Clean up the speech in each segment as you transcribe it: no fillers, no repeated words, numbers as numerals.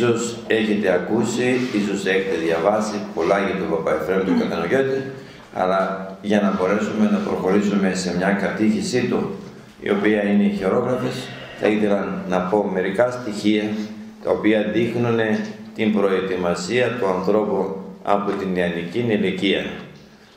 Ίσως έχετε ακούσει, ίσως έχετε διαβάσει πολλά για τον Παπαεφραίμ τον Κατανογιώτη, αλλά για να μπορέσουμε να προχωρήσουμε σε μια κατήχησή του, η οποία είναι η χειρόγραφης, θα ήθελα να πω μερικά στοιχεία τα οποία δείχνουν την προετοιμασία του ανθρώπου από την νεανική ηλικία.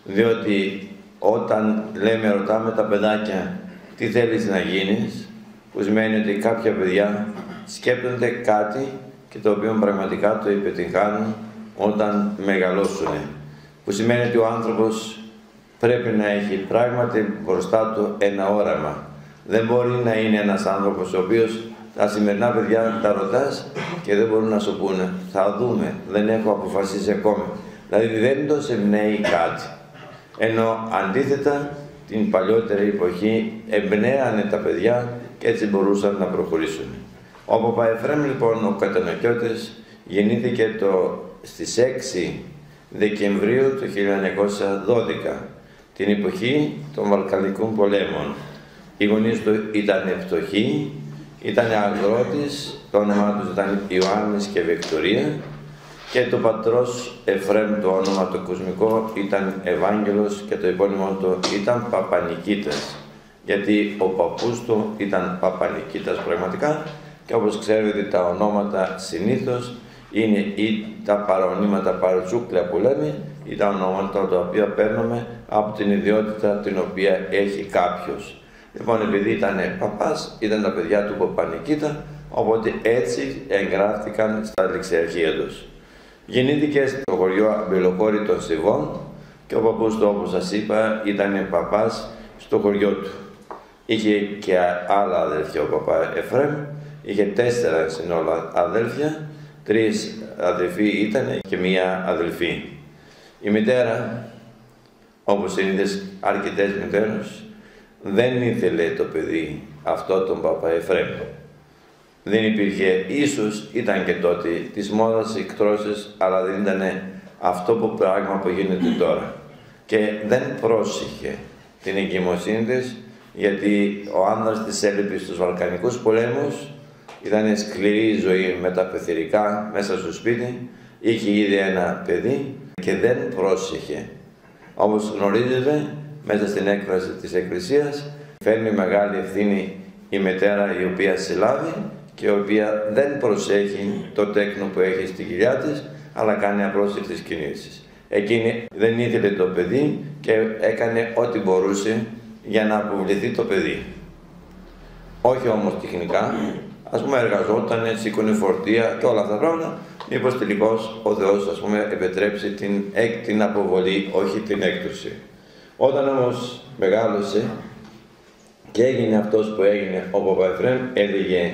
Διότι όταν λέμε, ρωτάμε τα παιδάκια τι θέλεις να γίνεις, που σημαίνει ότι κάποια παιδιά σκέπτονται κάτι και το οποίο πραγματικά το επιτυγχάνουν όταν μεγαλώσουν. Που σημαίνει ότι ο άνθρωπος πρέπει να έχει πράγματι μπροστά του ένα όραμα. Δεν μπορεί να είναι ένας άνθρωπος ο οποίος τα σημερινά παιδιά τα ρωτάς και δεν μπορούν να σου πούνε. Θα δούμε, δεν έχω αποφασίσει ακόμη. Δηλαδή δεν το εμπνέει κάτι. Ενώ αντίθετα την παλιότερη εποχή εμπνέανε τα παιδιά και έτσι μπορούσαν να προχωρήσουν. Ο Παπαεφραίμ λοιπόν ο Κατανογιώτης γεννήθηκε στις 6 Δεκεμβρίου του 1912, την εποχή των Βαλκανικών πολέμων. Οι γονείς του ήταν φτωχοί, ήταν αγρότης, το όνομά τους ήταν Ιωάννης και Βικτωρία και το πατρός Εφραίμ, το όνομα το κοσμικό, ήταν Ευάγγελος και το επώνυμο του ήταν Παπανικήτας, γιατί ο παππούς του ήταν Παπανικήτας πραγματικά και όπως ξέρετε τα ονόματα συνήθως είναι ή τα παραονύματα παρουτσούκλια που λέμε ή τα ονόματα τα οποία παίρνουμε από την ιδιότητα την οποία έχει κάποιος. Λοιπόν, επειδή ήταν παπάς, ήταν τα παιδιά του Παπανικήτα, οπότε έτσι εγγράφτηκαν στα ληξιαρχεία τους. Γεννήθηκε στο χωριό Αμπελοχώρη των Σιβών και ο παππούς του, όπως σας είπα, ήταν παπάς στο χωριό του. Είχε και άλλα αδέλφια ο Παπαεφραίμ, είχε 4 συνόλα αδέλφια, 3 αδελφοί ήταν και μία αδελφή. Η μητέρα, όπως συνήθως αρκετές μητέρες, δεν ήθελε το παιδί αυτό τον Παπαεφραίμ. Δεν υπήρχε, ίσως ήταν και τότε της μόδας εκτρώσεις, αλλά δεν ήταν αυτό που πράγμα που γίνεται τώρα. Και δεν πρόσεχε την εγκυμοσύνη της, γιατί ο άνδρας της έλειπε στους Βαλκανικούς πολέμους, ήταν σκληρή ζωή με τα πεθυρικά μέσα στο σπίτι, είχε ήδη ένα παιδί και δεν πρόσεχε. Όπως γνωρίζετε, μέσα στην έκφραση της Εκκλησίας φέρνει μεγάλη ευθύνη η μητέρα η οποία συλλάβει και η οποία δεν προσέχει το τέκνο που έχει στην κοιλιά της, αλλά κάνει απρόσεκτες κινήσεις. Εκείνη δεν ήθελε το παιδί και έκανε ό,τι μπορούσε για να αποβληθεί το παιδί. Όχι όμως τεχνικά, ας πούμε εργαζόταν, σήκωνε φορτία και όλα αυτά τα πράγματα, μήπως τελικώς ο Θεός ας πούμε επιτρέψει την αποβολή, όχι την έκπτωση. Όταν όμως μεγάλωσε και έγινε αυτός που έγινε, ο Παπαεφραίμ έλεγε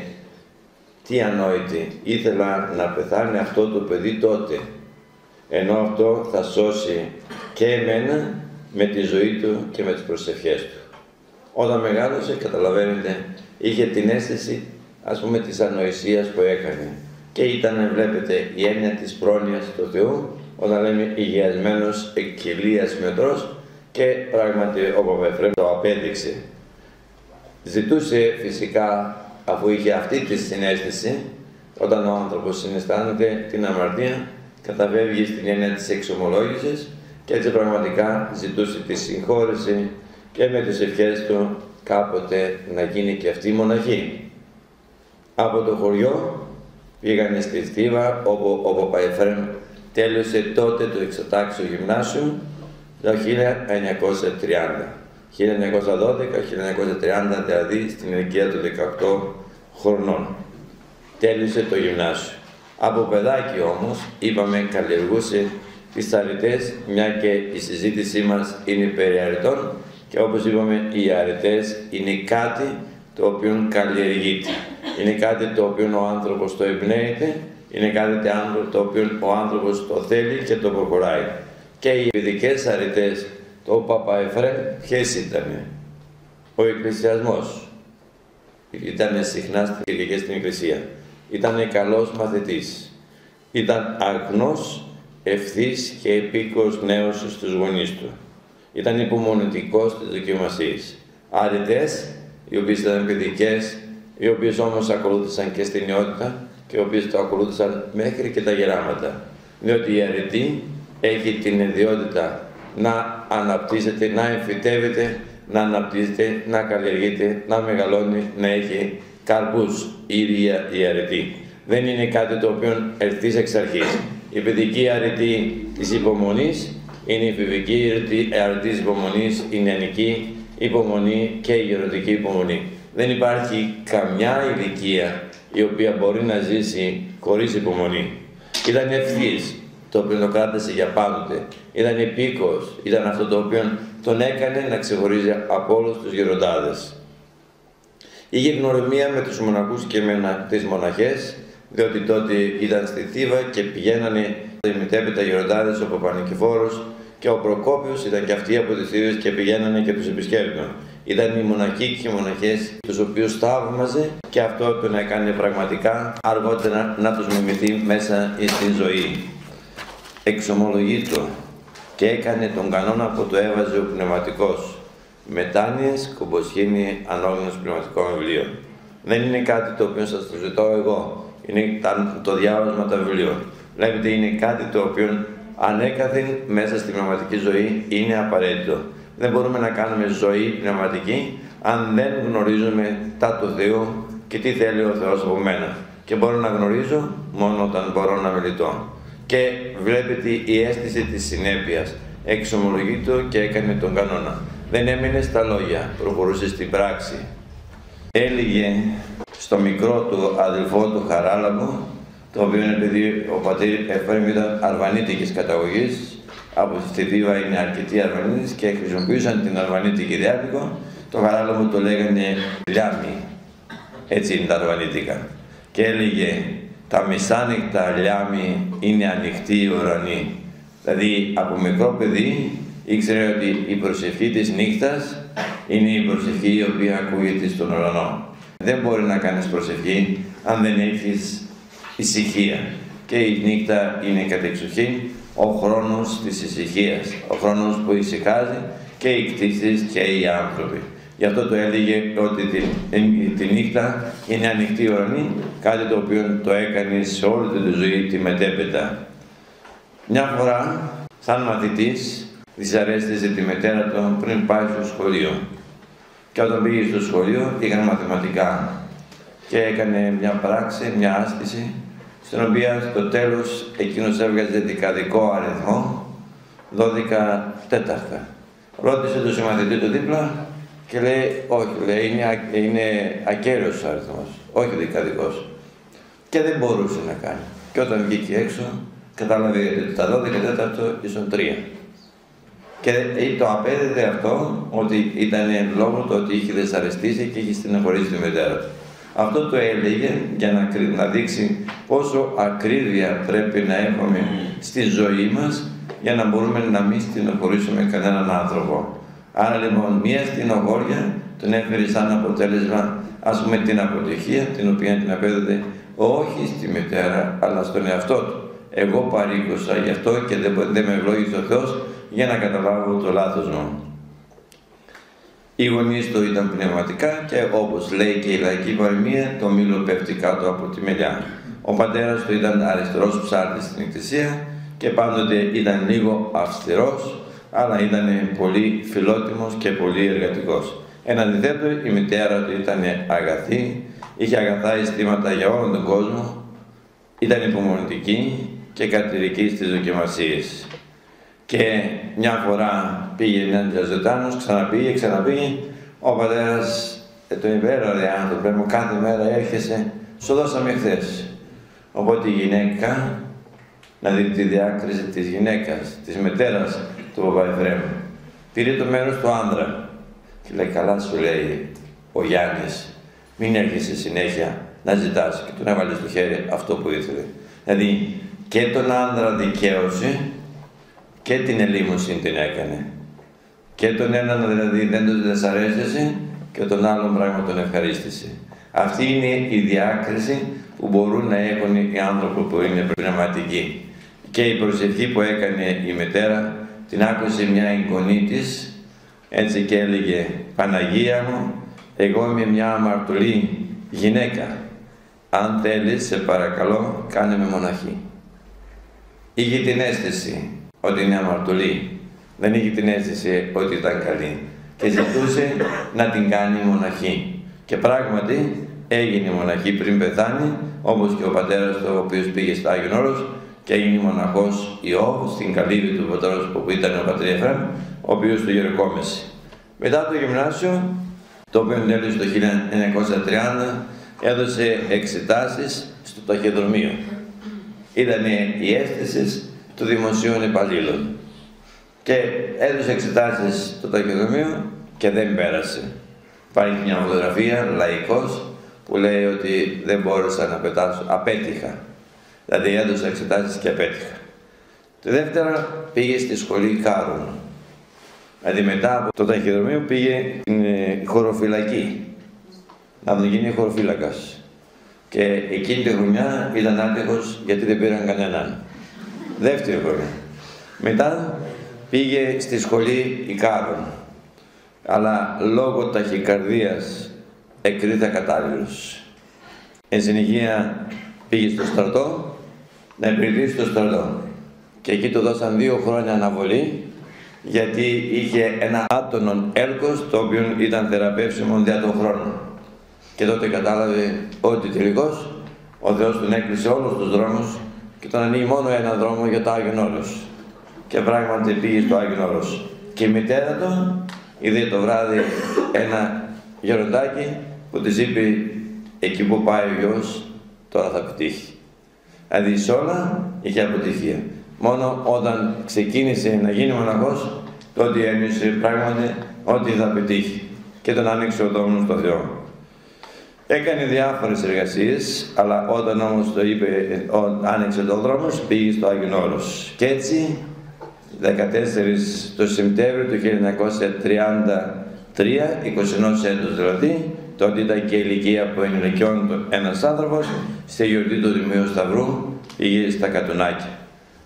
«Τι ανόητη, ήθελα να πεθάνει αυτό το παιδί τότε, ενώ αυτό θα σώσει και εμένα με τη ζωή του και με τις προσευχές του». Όταν μεγάλωσε, καταλαβαίνετε, είχε την αίσθηση ας πούμε της ανοησίας που έκανε και ήταν, βλέπετε, η έννοια της πρόνοιας του Θεού, όταν λέμε «υγιασμένος εκκυλίας μετρός», και πράγματι ο Παπαεφραίμ το απέδειξε. Ζητούσε φυσικά, αφού είχε αυτή τη συνέστηση, όταν ο άνθρωπος συναισθάνεται την αμαρτία, καταβεύγει στην έννοια της εξομολόγησης και έτσι πραγματικά ζητούσε τη συγχώρεση και με τις ευχές του κάποτε να γίνει και αυτή η μοναχή. Από το χωριό πήγανε στη Στίβα, όπου ο Παπαεφραίμ τέλειωσε τότε το εξωτάξιο γυμνάσιο, το 1930. 1912-1930, δηλαδή στην ηλικία των 18 χρονών. Τέλειωσε το γυμνάσιο. Από παιδάκι όμως, είπαμε, καλλιεργούσε τις αρετές, μια και η συζήτησή μας είναι περί αρετών και όπως είπαμε, οι αρετές είναι κάτι το οποίο καλλιεργείται. Είναι κάτι το οποίο ο άνθρωπος το εμπνέεται, είναι κάτι το οποίο ο άνθρωπος το θέλει και το προχωράει. Και οι ειδικές αρετές του Παπαεφραίμ ποιες ήτανε? Ο εκκλησιασμός. Ήτανε συχνά στις Κυριακές στην Εκκλησία. Ήτανε καλός μαθητής. Ήταν αγνός, ευθύς και επίκοος νέος στους γονείς του. Ήταν υπομονητικός στις δοκιμασίες. Αρετές, οι οποίες ήταν παιδικές, οι οποίες όμως ακολούθησαν και στην νεότητα και οι οποίοι το ακολούθησαν μέχρι και τα γεράματα. Διότι η αρετή έχει την ιδιότητα να αναπτύσσεται, να εμφυτεύεται, να αναπτύσσεται, να καλλιεργείται, να μεγαλώνει, να έχει καρπούς η ίδια η αρετή. Δεν είναι κάτι το οποίο ερθείς εξ αρχής. Η παιδική αρετή της υπομονής είναι η φιβική αρετή της υπομονής, η νεανική υπομονή και η ερωτική υπομονή. Δεν υπάρχει καμιά ηλικία η οποία μπορεί να ζήσει χωρίς υπομονή. Ήταν ευθύς το οποίο το κράτησε για πάντοτε. Ήταν επίκος, ήταν αυτό το οποίο τον έκανε να ξεχωρίζει από όλους τους γεροντάδες. Είχε γνωριμία με τους μοναχούς και με τις μοναχές, διότι τότε ήταν στη Θήβα και πηγαίνανε μετέπειτα γεροντάδες, ο Παπανικηφόρος και ο Προκόπιος ήταν και αυτοί από τις Θήβες και πηγαίνανε και τους επισκέπτονταν. Ήταν οι μοναχοί και οι μοναχές τους οποίους θαύμαζε και αυτό τον έκανε πραγματικά αργότερα να τους μιμηθεί μέσα στη ζωή. Εξομολογείτο και έκανε τον κανόνα που το έβαζε ο πνευματικός. Μετάνοιες, κομποσχήνη, ανώγνωση πνευματικών βιβλίων. Δεν είναι κάτι το οποίο σας το ζητώ εγώ. Είναι το διάβασμα των βιβλίων. Βλέπετε, είναι κάτι το οποίο ανέκαθεν μέσα στη πνευματική ζωή είναι απαραίτητο. Δεν μπορούμε να κάνουμε ζωή πνευματική αν δεν γνωρίζουμε τα του Θεού και τι θέλει ο Θεός από μένα. Και μπορώ να γνωρίζω μόνο όταν μπορώ να μιλητώ. Και βλέπετε η αίσθηση της συνέπειας. Εξομολογείτο και έκανε τον κανόνα. Δεν έμεινε στα λόγια, προχωρούσε στην πράξη. Έλυγε στο μικρό του αδελφό του Χαράλαμπο, το οποίο επειδή ο πατήρ Εφραίμ ήταν αρβανίτικης καταγωγής, από τη Θήβα είναι αρκετοί αρβανίτες και χρησιμοποιούσαν την αρβανίτικη διάλεκτο, το Χαράλαμπο το λέγανε λιάμι. Έτσι είναι τα αρβανίτικα. Και έλεγε τα μεσάνυχτα λιάμι είναι ανοιχτή η ουρανή. Δηλαδή από μικρό παιδί ήξερε ότι η προσευχή της νύχτας είναι η προσευχή η οποία ακούγεται στον ουρανό. Δεν μπορεί να κάνεις προσευχή αν δεν έχεις ησυχία. Και η νύχτα είναι κατεξοχήν ο χρόνος της ησυχίας, ο χρόνος που ησυχάζει και οι κτήσεις και οι άνθρωποι. Γι' αυτό το έλεγε ότι τη νύχτα είναι ανοιχτή ουρανή, κάτι το οποίο το έκανε σε όλη τη ζωή τη μετέπειτα. Μια φορά, σαν μαθητής, δυσαρέστησε τη μετέρα του πριν πάει στο σχολείο. Και όταν πήγε στο σχολείο, είχαν μαθηματικά. Και έκανε μια πράξη, μια άσκηση, στην οποία στο τέλος εκείνος έβγαζε δεκαδικό αριθμό, 12 τέταρτα. Ρώτησε τον συμμαθητή του δίπλα και λέει, όχι, λέει, είναι ακέριος ο αριθμός, όχι δεκαδικός. Και δεν μπορούσε να κάνει. Και όταν βγήκε έξω, κατάλαβε ότι τα 12 τέταρτο ίσον 3. Και το απέδιδε αυτό ότι ήταν λόγω του ότι είχε δυσαρεστήσει και είχε στεναχωρήσει τη μητέρα του. Αυτό το έλεγε για να δείξει πόσο ακρίβεια πρέπει να έχουμε στη ζωή μας για να μπορούμε να μην στενοχωρήσουμε κανέναν άνθρωπο. Άρα λοιπόν μία στενοχώρια τον έφερε σαν αποτέλεσμα ας πούμε την αποτυχία την οποία την απέδιδε όχι στη μητέρα αλλά στον εαυτό του. Εγώ παρήκωσα γι' αυτό και δεν με ευλόγησε ο Θεός για να καταλάβω το λάθος μου. Οι γονείς του ήταν πνευματικά και όπως λέει και η λαϊκή παροιμία, το μήλο πέφτει κάτω από τη μελιά. Ο πατέρας του ήταν αριστερός ψάρτης στην εκκλησία και πάντοτε ήταν λίγο αυστηρός, αλλά ήταν πολύ φιλότιμος και πολύ εργατικός. Εν αντιθέτω, η μητέρα του ήταν αγαθή, είχε αγαθά αισθήματα για όλον τον κόσμο, ήταν υπομονητική και κατηρική στις δοκιμασίες. Και μια φορά πήγε έναν διαζωτάνος, ξαναπήγε, ο πατέρας το υπέραρε άνθρωπε μου, κάθε μέρα έρχεσαι, σου δώσαμε χθες. Οπότε η γυναίκα, να δει τη διάκριση της γυναίκας, της μετέρας του παπά Εφραίμ, πήρε το μέρος του άνδρα και λέει καλά σου λέει ο Γιάννης, μην έρχεσαι συνέχεια να ζητάς και τον έβαλε στο χέρι αυτό που ήθελε. Δηλαδή και τον άνδρα δικαίωσε, και την ελεήμωση την έκανε. Και τον έναν δηλαδή δεν τον δυσαρέστησε και τον άλλον πράγμα τον ευχαρίστησε. Αυτή είναι η διάκριση που μπορούν να έχουν οι άνθρωποι που είναι πνευματικοί. Και η προσευχή που έκανε η μητέρα την άκουσε μια εγγονή της, έτσι και έλεγε Παναγία μου, εγώ είμαι μια αμαρτωλή γυναίκα. αν θέλεις, σε παρακαλώ, κάνε με μοναχή. Είχε την αίσθηση ότι είναι αμαρτωλή, δεν είχε την αίσθηση ότι ήταν καλή και ζητούσε να την κάνει μοναχή. Και πράγματι έγινε μοναχή πριν πεθάνει, όπως και ο πατέρας του, ο οποίος πήγε στο Άγιον Όρος και έγινε μοναχός Ιώβ στην καλύβη του πατέρας που ήταν ο πατήρ Εφραίμ, ο οποίος του γεροκόμεσε. Μετά το γυμνάσιο, το οποίο τέλειωσε το 1930, έδωσε εξετάσεις στο ταχυδρομείο. Ήταν οι αίσθησες του δημοσίων υπαλλήλων και έδωσε εξετάσεις στο ταχυδρομείο και δεν πέρασε. Υπάρχει μια φωτογραφία, λαϊκός, που λέει ότι δεν μπόρεσα να πετάσω, απέτυχα. Δηλαδή έδωσα εξετάσεις και απέτυχα. Τη δεύτερα πήγε στη σχολή Κάρων. Δηλαδή μετά από το ταχυδρομείο πήγε στην χωροφυλακή, να τον γίνει χωροφύλακας. Και εκείνη τη χρονιά ήταν άτυχος γιατί δεν πήραν κανέναν. Δεύτερη χρονιά. Μετά πήγε στη σχολή Ικάρων, αλλά λόγω ταχυκαρδίας εκκρίθη ακατάλληλος. Εν συνεχεία πήγε στο στρατό, να υπηρετήσει στο στρατό. Και εκεί του δώσαν 2 χρόνια αναβολή, γιατί είχε ένα άτονον έλκος, το οποίο ήταν θεραπεύσιμο διά τον χρόνο. Και τότε κατάλαβε ότι τελικώς ο Θεός τον έκλεισε όλους τους δρόμους και τον ανοίγει μόνο ένα δρόμο για το Άγιον Όρος. Και πράγματι πήγε στο Άγιον Όρος. Και η μητέρα του είδε το βράδυ ένα γεροντάκι που της είπε εκεί που πάει ο γιος τώρα θα πετύχει. Δηλαδή σε όλα είχε αποτυχία. Μόνο όταν ξεκίνησε να γίνει μοναχός, τότε ένιωσε πράγματι ότι θα πετύχει και τον άνοιξε ο δρόμος στο Θεό. Έκανε διάφορες εργασίες, αλλά όταν όμως το είπε, άνοιξε τον δρόμο, πήγε στο Άγιον Όρος. Και έτσι, 14 το Σεπτέμβριο του 1933, 21 έτους δηλαδή, τότε ήταν και η ηλικία που ενηλικιώνει ένας άνθρωπος, στη γιορτή του Δημίου Σταυρού πήγε στα Κατουνάκια.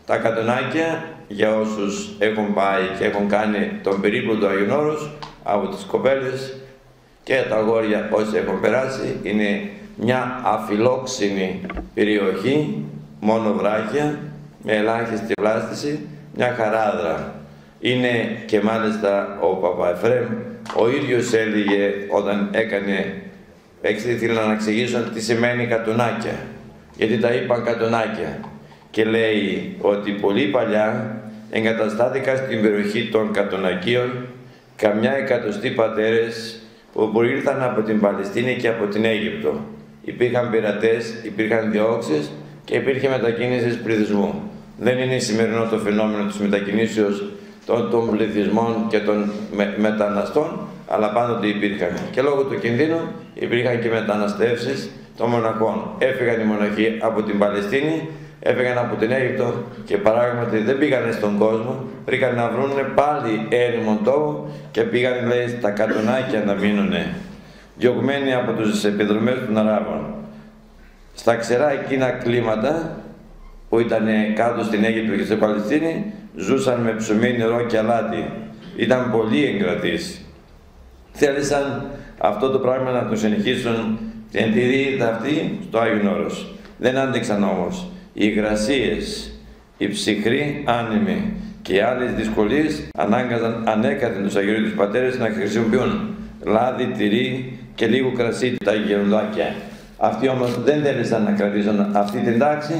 Τα Κατουνάκια, για όσους έχουν πάει και έχουν κάνει τον περίπλο του Άγιον Όρος, από τις κοπέλες και τα αγόρια όσοι έχουν περάσει, είναι μια αφιλόξενη περιοχή, μόνο βράχια, με ελάχιστη βλάστηση, μια χαράδρα. Είναι και μάλιστα ο Παπά Εφραίμ, ο ίδιος έλεγε όταν έκανε, ήθελα να εξηγήσω τι σημαίνει κατουνάκια, γιατί τα είπαν κατουνάκια. Και λέει ότι πολύ παλιά εγκαταστάθηκαν στην περιοχή των Κατουνακίων καμιά 100 πατέρες που προήλθαν από την Παλαιστίνη και από την Αίγυπτο. Υπήρχαν πειρατές, υπήρχαν διώξεις και υπήρχε μετακίνηση πληθυσμού. Δεν είναι σημερινό το φαινόμενο της μετακινήσεως των πληθυσμών και των μεταναστών, αλλά πάντοτε υπήρχαν. Και λόγω του κινδύνου υπήρχαν και μεταναστεύσεις των μοναχών. Έφυγαν οι μοναχοί από την Παλαιστίνη, έφυγαν από την Αίγυπτο και παράγματι δεν πήγανε στον κόσμο, βρήκαν να βρούνε πάλι έρημον τόπο και πήγαν, λέει, στα Κατουνάκια να μείνουνε, διωγμένοι από τους επιδρομές των Αράβων. Στα ξερά εκείνα κλίματα που ήταν κάτω στην Αίγυπτο και στην Παλαιστίνη, ζούσαν με ψωμί, νερό και αλάτι. Ήταν πολύ εγκρατείς. Θέλησαν αυτό το πράγμα να το συνεχίσουν την τηρία αυτή στο Άγιον Όρος. Δεν άντεξαν όμως. Οι υγρασίες, οι ψυχροί άνεμοι και οι άλλες δυσκολίες ανάγκαζαν ανέκαθεν τους αγιορείτους πατέρες να χρησιμοποιούν λάδι, τυρί και λίγο κρασί τα γεροντάκια. Αυτοί όμως δεν θέλησαν να κρατήσουν αυτή την τάξη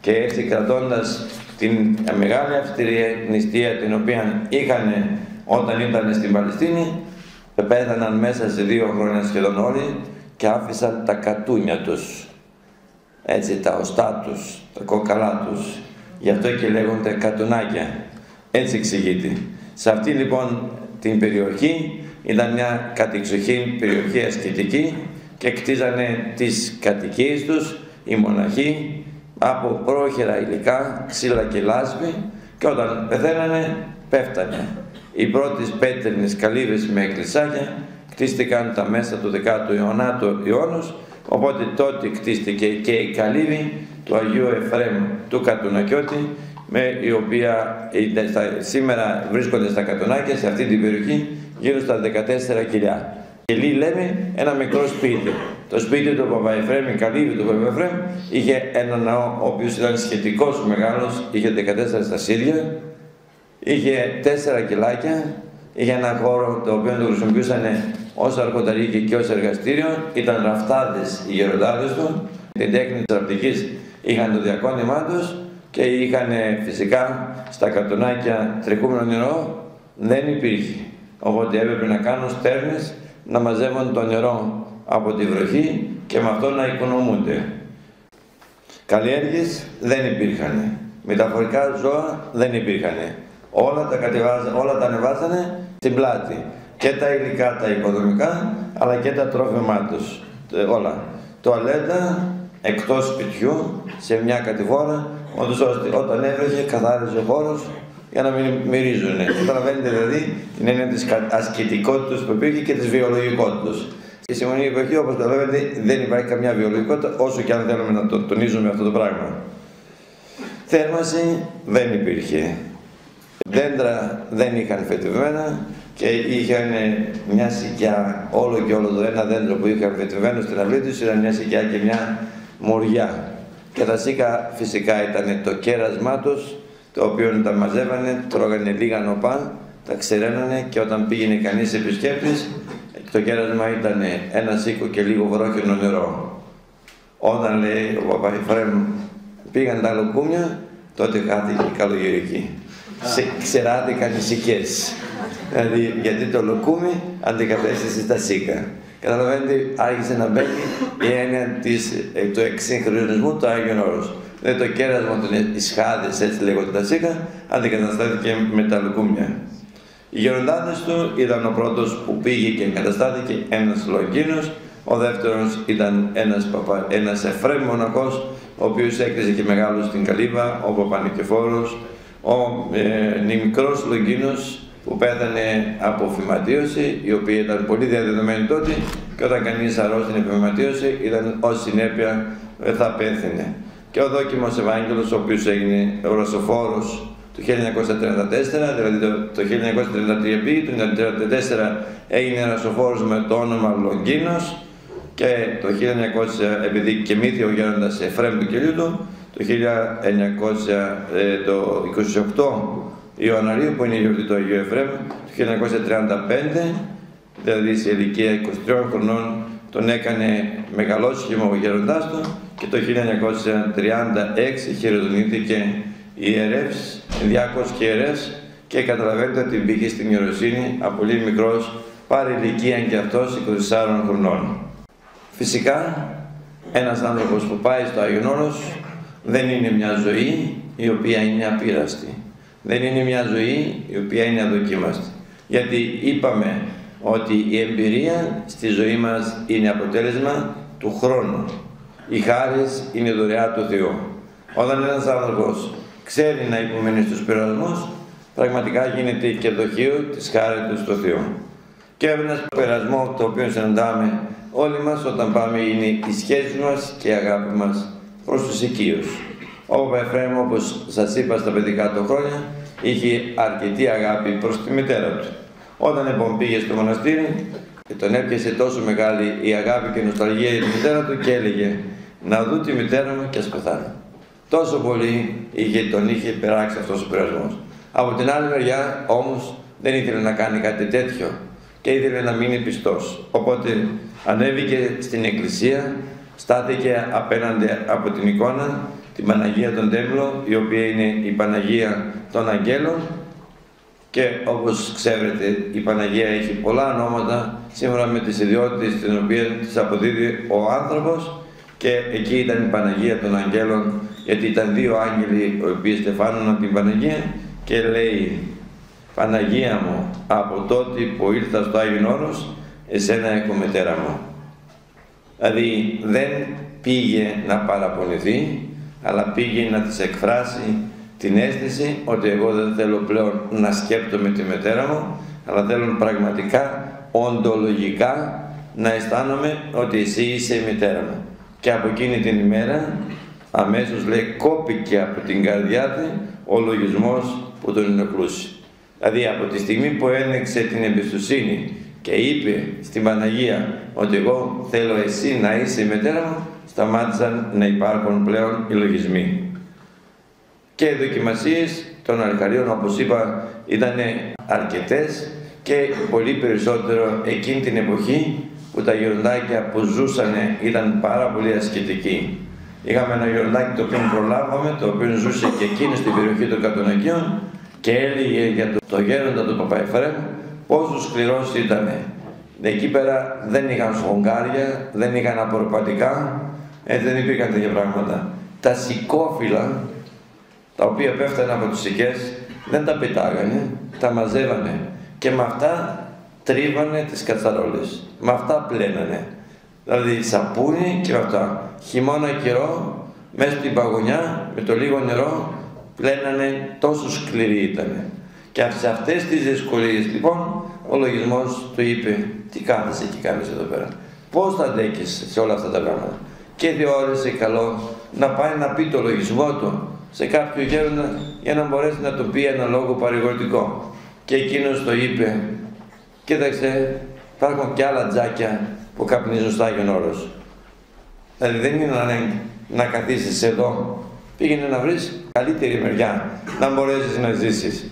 και έτσι, κρατώντας την μεγάλη αυστηρή νηστεία την οποία είχαν όταν ήταν στην Παλαιστίνη, πέθαναν μέσα σε 2 χρόνια σχεδόν όλοι και άφησαν τα κατούνια τους. Έτσι, τα οστά τους, τα κόκαλά τους. Γι' αυτό και λέγονται κατουνάκια. Έτσι εξηγείται. Σε αυτή λοιπόν την περιοχή ήταν μια κατεξοχήν περιοχή ασκητική και κτίζανε τις κατοικίες τους οι μοναχοί από πρόχειρα υλικά, ξύλα και λάσπη και όταν πεθαίνανε πέφτανε. Οι πρώτες πέτρινες καλύβες με εκκλησάκια κτίστηκαν τα μέσα του 19ου αιώνα, οπότε τότε κτίστηκε και η καλύβη του Αγίου Εφραίμ του Κατουνακιώτη, η οποία σήμερα βρίσκονται στα Κατουνάκια, σε αυτή την περιοχή, γύρω στα 14 κιλιά. Και λέει, λέμε, ένα μικρό σπίτι. Το Το σπίτι του Παπαϊφρέμ, η καλύβη του Παπαϊφρέμ, είχε ένα ναό ο οποίος ήταν σχετικός μεγάλος, είχε 14 στασίδια, είχε 4 κελάκια, είχε ένα χώρο το οποίο το χρησιμοποιούσαν ως αρχονταρίκη και ως εργαστήριο, ήταν ραφτάδες οι γεροντάδες του, την τέχνη της ραπτικής είχαν το διακόνημά τους και είχαν φυσικά στα καρτονάκια τρεχούμενο νερό, δεν υπήρχε. Οπότε έπρεπε να κάνουν στέρνες, να μαζεύουν το νερό από τη βροχή και με αυτό να οικονομούνται. Καλλιέργειες δεν υπήρχαν, μεταφορικά ζώα δεν υπήρχαν. Όλα τα ανεβάζανε στην πλάτη, και τα υλικά τα οικοδομικά, αλλά και τα τρόφιμά τους, όλα. Τουαλέτα εκτός σπιτιού, σε μια κατηφόρα, ώστε όταν έβρεχε καθάριζε ο χώρος για να μην μυρίζουν. Καταλαβαίνετε δηλαδή την έννοια της ασκητικότητας που υπήρχε και της βιολογικότητας. Στη σημερινή εποχή, όπως καταλαβαίνετε, δεν υπάρχει καμιά βιολογικότητα, όσο και αν θέλουμε να το τονίζουμε αυτό το πράγμα. Θέρμανση δεν υπήρχε. Δέντρα δεν είχαν φετιβμένα και είχαν μια σικιά, όλο και όλο το ένα δέντρο που είχαν φετιβμένο στην αυλή τους ήταν μια σικιά και μια μουριά. Και τα σίκα φυσικά ήταν το κέρασμά τους, το οποίο τα μαζεύανε, τρώγανε λίγα νοπά, τα ξεραίνανε και όταν πήγαινε κανείς επισκέπτης, το κέρασμα ήταν ένα σίκο και λίγο βρόχινο νερό. Όταν λέει ο Παπαϊφρέμ πήγαν τα λουκούμια, τότε χάθηκε η καλογερική. Ξεράτηκαν οι σικές. Δηλαδή, γιατί το λουκούμι αντικατέστησε στα σίκα. Καταλαβαίνετε, άρχισε να μπαίνει η έννοια του εξυγχρονισμού του Άγιον Όρος. Δηλαδή, το κέρασμα των ισχάδες, έτσι λέγονται τα σίκα, αντικαταστάθηκε με τα λουκούμια. Οι γεροντάδες του ήταν ο πρώτος που πήγε και εγκαταστάθηκε, ένας Λογκίνος, ο δεύτερος ήταν ένας Εφραίμ μοναχός, ο οποίος έκτιζε και μεγάλο στην Καλύβα, ο Παπανικεφόρος, ο νημικρός Λογκίνος που πέθανε από φυματίωση, η οποία ήταν πολύ διαδεδομένη τότε και όταν κανείς αρρώστηνε φυματίωση ήταν ως συνέπεια θα πέθαινε. Και ο Δόκιμος Ευάγγελος, ο οποίος έγινε ρωσοφόρος το 1934, δηλαδή το 1933 πήγε, το 1934 έγινε ρωσοφόρος με το όνομα Λογκίνος και το 1900, επειδή κοιμήθη ο γέροντας Εφραίμ του κελιού του, το 1928 Ιανουαρίου, που είναι η γιορτή του Αγίου Εφραίμ, το 1935, δηλαδή σε ηλικία 23 χρονών, τον έκανε μεγαλόσχημο ο γέροντάς του και το 1936 χειροτονήθηκε ιερεύς, διάκος και ιερεύς και καταλαβαίνετε ότι μπήκε στην ιεροσύνη από πολύ μικρός, πάρει ηλικία και αυτός 24 χρονών. Φυσικά, ένας άνθρωπος που πάει στο Άγιον Όρος δεν είναι μια ζωή η οποία είναι απείραστη. Δεν είναι μια ζωή η οποία είναι αδοκίμαστη. Γιατί είπαμε ότι η εμπειρία στη ζωή μας είναι αποτέλεσμα του χρόνου. Οι χάρις είναι δωρεά του Θεού. Όταν ένας άνθρωπος ξέρει να υπομείνει στους πειρασμούς, πραγματικά γίνεται και δοχείο της χάριτος του Θεού. Και ένας πειρασμό το οποίο συναντάμε όλοι μας όταν πάμε είναι η σχέση μας και η αγάπη μας προς τους οικείους. Ο Παπαϊφρέμ, όπως σας είπα στα παιδικά του χρόνια, είχε αρκετή αγάπη προς τη μητέρα του. Όταν λοιπόν πήγε στο μοναστήρι, τον έπιασε τόσο μεγάλη η αγάπη και η νοσταλγία για τη μητέρα του και έλεγε «Να δω τη μητέρα μου και ας πεθάνω». Τόσο πολύ τον είχε περάξει αυτός ο πειρασμός. Από την άλλη μεριά όμως δεν ήθελε να κάνει κάτι τέτοιο και ήθελε να μείνει πιστός. Οπότε ανέβηκε στην εκκλησία, στάθηκε απέναντι από την εικόνα, την Παναγία των Τέμπλων, η οποία είναι η Παναγία των Αγγέλων και όπως ξέρετε η Παναγία έχει πολλά ονόματα σύμφωνα με τις ιδιότητες τις οποίες τις αποδίδει ο άνθρωπος και εκεί ήταν η Παναγία των Αγγέλων γιατί ήταν δύο άγγελοι οι οποίοι στεφάνουν από την Παναγία και λέει «Παναγία μου, από τότε που ήρθα στο Άγιον Όρος, εσένα έχω μητέρα μου». Δηλαδή δεν πήγε να παραπονηθεί, αλλά πήγε να της εκφράσει την αίσθηση ότι εγώ δεν θέλω πλέον να σκέπτομαι τη μητέρα μου, αλλά θέλω πραγματικά, οντολογικά, να αισθάνομαι ότι εσύ είσαι η μητέρα μου. Και από εκείνη την ημέρα, αμέσως λέει, κόπηκε από την καρδιά του ο λογισμός που τον ενοχλούσε. Δηλαδή από τη στιγμή που ένεξε την εμπιστοσύνη και είπε στην Παναγία ότι εγώ θέλω εσύ να είσαι η μητέρα μου, σταμάτησαν να υπάρχουν πλέον οι λογισμοί. Και οι δοκιμασίες των αρχαρίων, όπως είπα, ήταν αρκετές και πολύ περισσότερο εκείνη την εποχή που τα γεροντάκια που ζούσανε ήταν πάρα πολύ ασκητικοί. Είχαμε ένα γεροντάκι το οποίο προλάβαμε, το οποίο ζούσε και εκείνη στην περιοχή των Κατονακίων και έλεγε για το γέροντα του Παπαϊφρέμ πόσο σκληρός ήτανε. Εκεί πέρα δεν είχαν σφογγάρια, δεν είχαν απορροπαντικά, δεν υπήρχαν τέτοια πράγματα. Τα σηκόφυλλα, τα οποία πέφτανε από τους σικές, δεν τα πετάγανε, τα μαζεύανε και με αυτά τρίβανε τις κατσαρόλες, με αυτά πλένανε. Δηλαδή σαπούνι και αυτά. Χειμώνα καιρό, μέσα στην παγωνιά, με το λίγο νερό, πλένανε, τόσο σκληροί ήτανε. Και σε αυτές τις δυσκολίες λοιπόν, ο λογισμός του είπε, τι κάθεσαι και κάνεις εδώ πέρα, πώς θα αντέκεις σε όλα αυτά τα πράγματα. Και διόρισε καλό να πάει να πει το λογισμό του σε κάποιο γέροντα για να μπορέσει να του πει ένα λόγο παρηγορητικό. Και εκείνος το είπε, κοίταξε, υπάρχουν και άλλα τζάκια που καπνίζουν στα Άγιον Όρος. Δηλαδή δεν είναι να καθίσεις εδώ, πήγαινε να βρεις καλύτερη μεριά, να μπορέσεις να ζήσεις.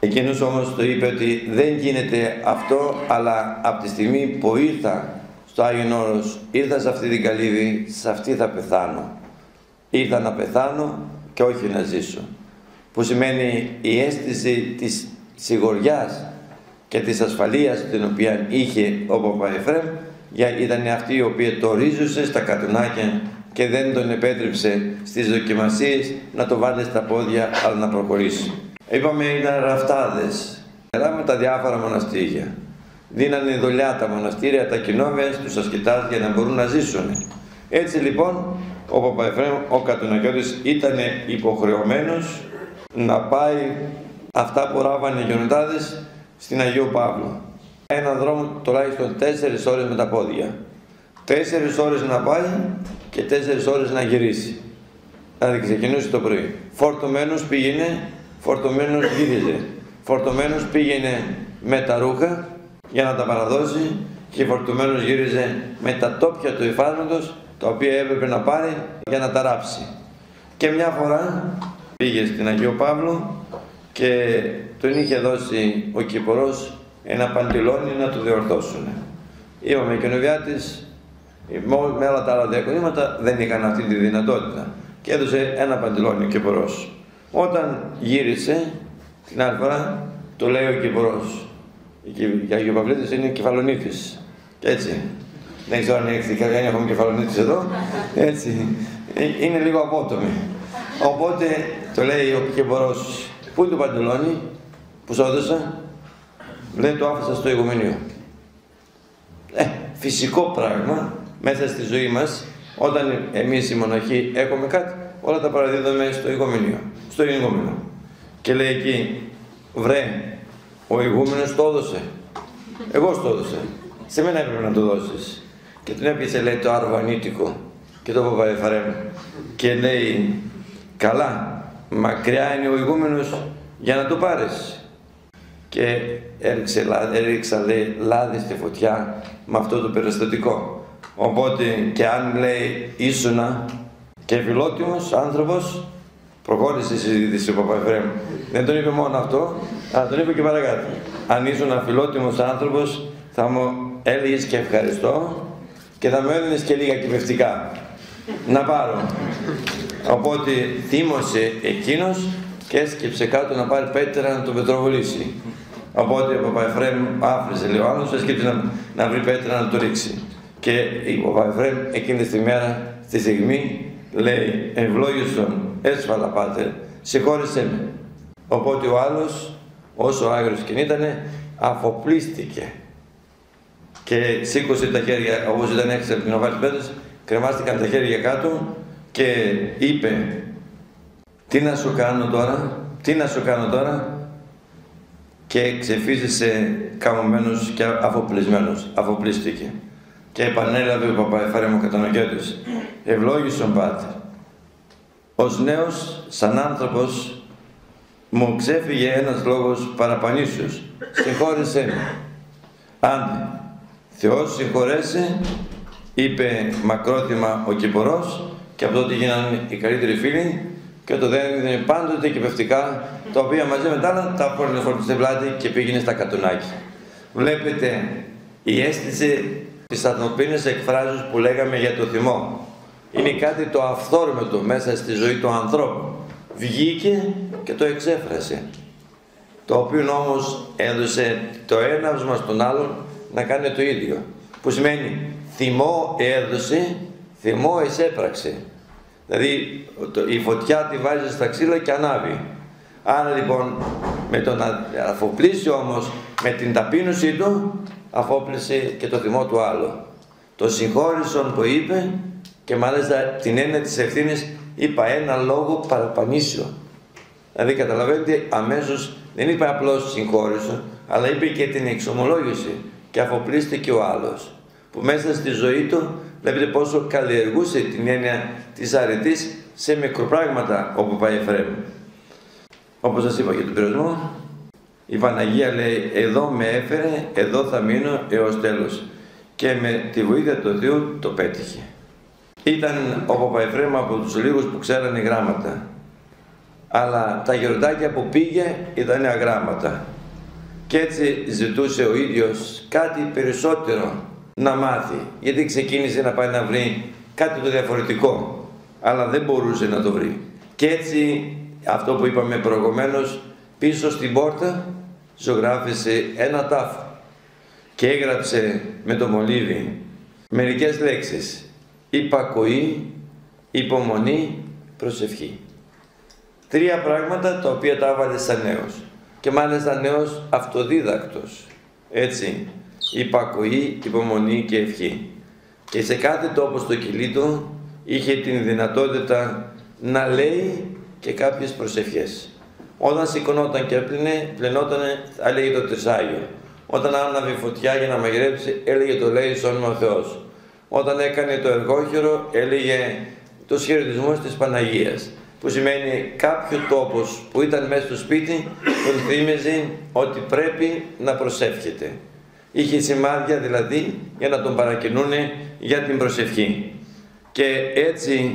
Εκείνος όμως το είπε ότι δεν γίνεται αυτό, αλλά από τη στιγμή που ήρθα στο Άγιον Όρος, ήρθα σε αυτή την καλύβη, σε αυτή θα πεθάνω. Ήρθα να πεθάνω και όχι να ζήσω. Που σημαίνει η αίσθηση της σιγουριάς και της ασφαλείας την οποία είχε ο Παπαϊφρέμ, ήταν αυτή η οποία το ρίζωσε στα κατουνάκια και δεν τον επέτρεψε στις δοκιμασίες να το βάλει στα πόδια αλλά να προχωρήσει. Είπαμε ήταν ραφτάδες, περάμε τα διάφορα μοναστήρια. Δίνανε δουλειά τα μοναστήρια, τα κοινόβες, τους ασκητάς για να μπορούν να ζήσουν. Έτσι λοιπόν ο Παπαϊφρέμ, ο Κατουνακιώτης, ήταν υποχρεωμένος να πάει αυτά που ράβανε οι γεροντάδες στην Αγίου Παύλου. Έναν δρόμο τουλάχιστον 4 ώρες με τα πόδια. 4 ώρες να πάει και 4 ώρες να γυρίσει. Δηλαδή ξεκινούσε το πρωί. Φορτωμένος πήγαινε, φορτωμένος γύριζε. Φορτωμένος πήγαινε με τα ρούχα για να τα παραδώσει και φορτωμένος γύριζε με τα τόπια του υφάσματος τα οποία έπρεπε να πάρει για να τα ράψει. Και μια φορά πήγε στην Αγίου Παύλου και τον είχε δώσει ο Κυπορός ένα παντιλόνι να του διορθώσουν. Είπαμε οι κοινοβιάτες, με όλα τα άλλα διακονήματα δεν είχαν αυτή τη δυνατότητα και έδωσε ένα παντιλόνι ο Κυπορός. Όταν γύρισε την άλλη φορά, το λέει ο Κυπορός. Ο Αγιοπαυλίτης είναι κεφαλονίτης. Έτσι. Δεν ξέρω αν έχει κανένα έχουμε κεφαλονίτης εδώ. Έτσι. Είναι λίγο απότομη. Οπότε το λέει ο Κυπορός, πού είναι το παντελόνι που σου έδωσα, λέει το άφησα στο ηγουμενείο. Φυσικό πράγμα μέσα στη ζωή μας, όταν εμείς οι μοναχοί έχουμε κάτι, όλα τα παραδίδαμε στο ηγουμενείο, στο ηγούμενο. Και λέει εκεί, βρε, ο ηγούμενος το έδωσε, εγώ στο έδωσε, σε μένα έπρεπε να το δώσεις. Και τον έπιασε λέει το αρβανίτικο και το Παπαϊφρέμ και λέει, καλά, μακριά είναι ο ηγούμενος για να το πάρεις. Και έριξα λέει λάδι στη φωτιά με αυτό το περιστατικό. Οπότε και αν λέει ήσουνα και φιλότιμος άνθρωπος, προχώρησε η συζήτηση ο Παπαϊφρέμ. Δεν τον είπε μόνο αυτό, αλλά τον είπε και παρακάτω. Αν ήσουνα φιλότιμος άνθρωπος θα μου έλεγες και ευχαριστώ και θα μου έδινες και λίγα κυπευτικά. Να πάρω. Οπότε θύμωσε εκείνος και έσκυψε κάτω να πάρει πέτρα να τον πετροβολήσει. Οπότε ο Παπαϊφρέμ άφησε λίγο άλλος, έσκυψε να βρει πέτρα να το ρίξει. Και ο Παπαϊφρέμ εκείνη τη μέρα, στη στιγμή, λέει ευλόγησον, έσφαλα πάτερ, συγχώρεσέ με. Οπότε ο άλλος, όσο άγριος και ήτανε, αφοπλίστηκε. Και σήκωσε τα χέρια, όπως ήταν έξερπη να βάλει πέτρες, κρεμάστηκαν τα χέρια κάτω και είπε, τι να σου κάνω τώρα, τι να σου κάνω τώρα, και ξεφύζησε καμωμένος και αφοπλισμένος, αφοπλίστηκε. Και επανέλαβε ο Παπαϊφρέμ ο Κατουνακιώτης, ευλόγησον πάτερ, ως νέος σαν άνθρωπος μου ξέφυγε ένας λόγος παραπανήσεως, συγχώρεσέ με. Άντε, Θεός συγχωρέσει, είπε μακρότημα ο Κυπουρός, και από τότε γίνανε οι καλύτεροι φίλοι και το δένει πάντοτε και πευτικά, τα οποία μαζί με τα άλλα τα φόρτισε στην πλάτη και πήγαινε στα κατουνάκια. Βλέπετε, η αίσθηση της ανθρωπίνης εκφράσεως που λέγαμε για το θυμό είναι κάτι το αυθόρμητο μέσα στη ζωή του ανθρώπου. Βγήκε και το εξέφρασε, το οποίο όμως έδωσε το έναυσμα στον άλλον να κάνει το ίδιο, που σημαίνει θυμό έδωσε, θυμό εισέπραξε. Δηλαδή η φωτιά τη βάζει στα ξύλα και ανάβει. Άρα λοιπόν με τον αφοπλίσει όμως, με την ταπείνωσή του, αφόπλησε και το θυμό του άλλου. Το συγχώρησον που είπε, και μάλιστα την έννοια της ευθύνης είπα ένα λόγο παραπανήσιο. Δηλαδή καταλαβαίνετε αμέσως, δεν είπε απλώς συγχώρησον, αλλά είπε και την εξομολόγηση και αφοπλίστηκε ο άλλος, που μέσα στη ζωή του βλέπετε πόσο καλλιεργούσε την έννοια της αρετής σε μικροπράγματα όπου πάει Εφραίμ. Όπως σας είπα για τον πειρασμό, η Παναγία λέει εδώ με έφερε, εδώ θα μείνω έως τέλος, και με τη βοήθεια του Θεού το πέτυχε. Ήταν ο Παπαϊφρέμ από τους λίγους που ξέρανε γράμματα, αλλά τα γεροντάκια που πήγε ήταν αγράμματα, και έτσι ζητούσε ο ίδιος κάτι περισσότερο να μάθει, γιατί ξεκίνησε να πάει να βρει κάτι το διαφορετικό, αλλά δεν μπορούσε να το βρει, και έτσι αυτό που είπαμε προηγουμένως, πίσω στην πόρτα ζωγράφησε ένα τάφο και έγραψε με το μολύβι μερικές λέξεις: υπακοή, υπομονή, προσευχή. Τρία πράγματα τα οποία τα έβαλε σαν νέος, και μάλιστα νέος αυτοδίδακτος. Έτσι, υπακοή, υπομονή και ευχή. Και σε κάθε τόπο στο κοιλί του είχε την δυνατότητα να λέει και κάποιες προσευχές. Όταν σηκωνόταν και πλενότανε, έλεγε το τρισάγιο. Όταν άναβε φωτιά για να μαγειρέψει, έλεγε το λέησον με ο Θεός. Όταν έκανε το εργόχειρο, έλεγε τους χαιρετισμούς της Παναγίας, που σημαίνει κάποιο τόπος που ήταν μέσα στο σπίτι, τον θύμιζε ότι πρέπει να προσεύχεται. Είχε σημάδια δηλαδή για να τον παρακινούνε για την προσευχή. Και έτσι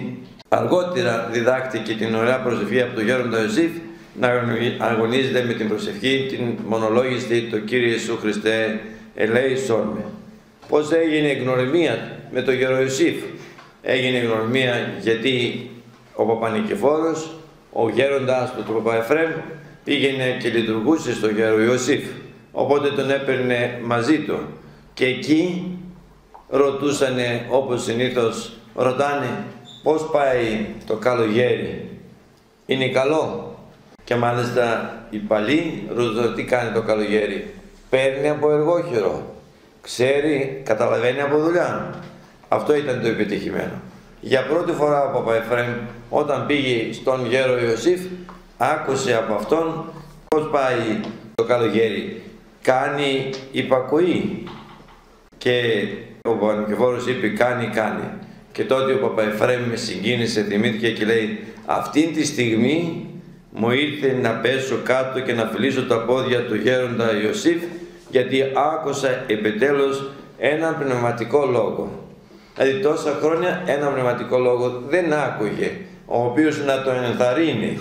αργότερα διδάκτηκε την ωραία προσευχή από τον γέροντα Ιωσήφ, να αγωνίζεται με την προσευχή, την μονολόγιστη, το Κύριε Ιησού Χριστέ, ελέησόν με. Πώς έγινε γνωριμία με τον γέρο Ιωσήφ? Έγινε γνωριμία γιατί ο Παπανικηφόρος, ο γέροντας του Παπαϊφρέμ, πήγαινε και λειτουργούσε στο γέρο Ιωσήφ, οπότε τον έπαιρνε μαζί του, και εκεί ρωτούσανε, όπως συνήθως ρωτάνε, πώς πάει το καλογέρι, είναι καλό? Και μάλιστα οι παλιοί ρωτούν τι κάνει το καλογέρι. Παίρνει από εργόχειρο, ξέρει, καταλαβαίνει από δουλειά. Αυτό ήταν το επιτυχημένο. Για πρώτη φορά ο Παπαϊφρέμ, όταν πήγε στον γέρο Ιωσήφ, άκουσε από αυτόν πώς πάει το καλογέρι. Κάνει υπακοή. Και ο Πανικηφόρος είπε κάνει. Και τότε ο Παπαϊφρέμ με συγκίνησε, θυμήθηκε και λέει αυτήν τη στιγμή μου ήρθε να πέσω κάτω και να φιλήσω τα πόδια του γέροντα Ιωσήφ, γιατί άκουσα επιτέλους έναν πνευματικό λόγο. Δηλαδή τόσα χρόνια έναν πνευματικό λόγο δεν άκουγε, ο οποίος να τον ενθαρρύνει.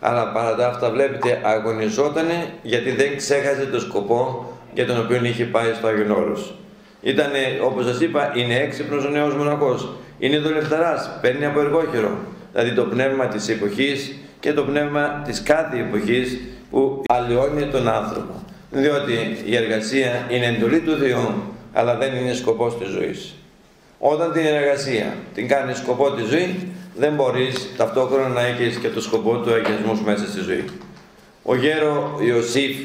Αλλά παρά τα αυτά βλέπετε αγωνιζότανε, γιατί δεν ξέχασε το σκοπό για τον οποίο είχε πάει στο Άγιον Όρος. Ήτανε, όπως σας είπα, είναι έξυπνος ο νέος μοναχός, είναι δολεφτεράς, παίρνει από εργόχειρο. Δηλαδή το πνεύμα της εποχής και το πνεύμα της κάθε εποχής που αλλοιώνει τον άνθρωπο. Διότι η εργασία είναι εντολή του Θεού, αλλά δεν είναι σκοπός της ζωής. Όταν την εργασία την κάνεις σκοπό της ζωής, δεν μπορείς ταυτόχρονα να έχεις και το σκοπό του αγιασμού μέσα στη ζωή. Ο γέρο Ιωσήφ,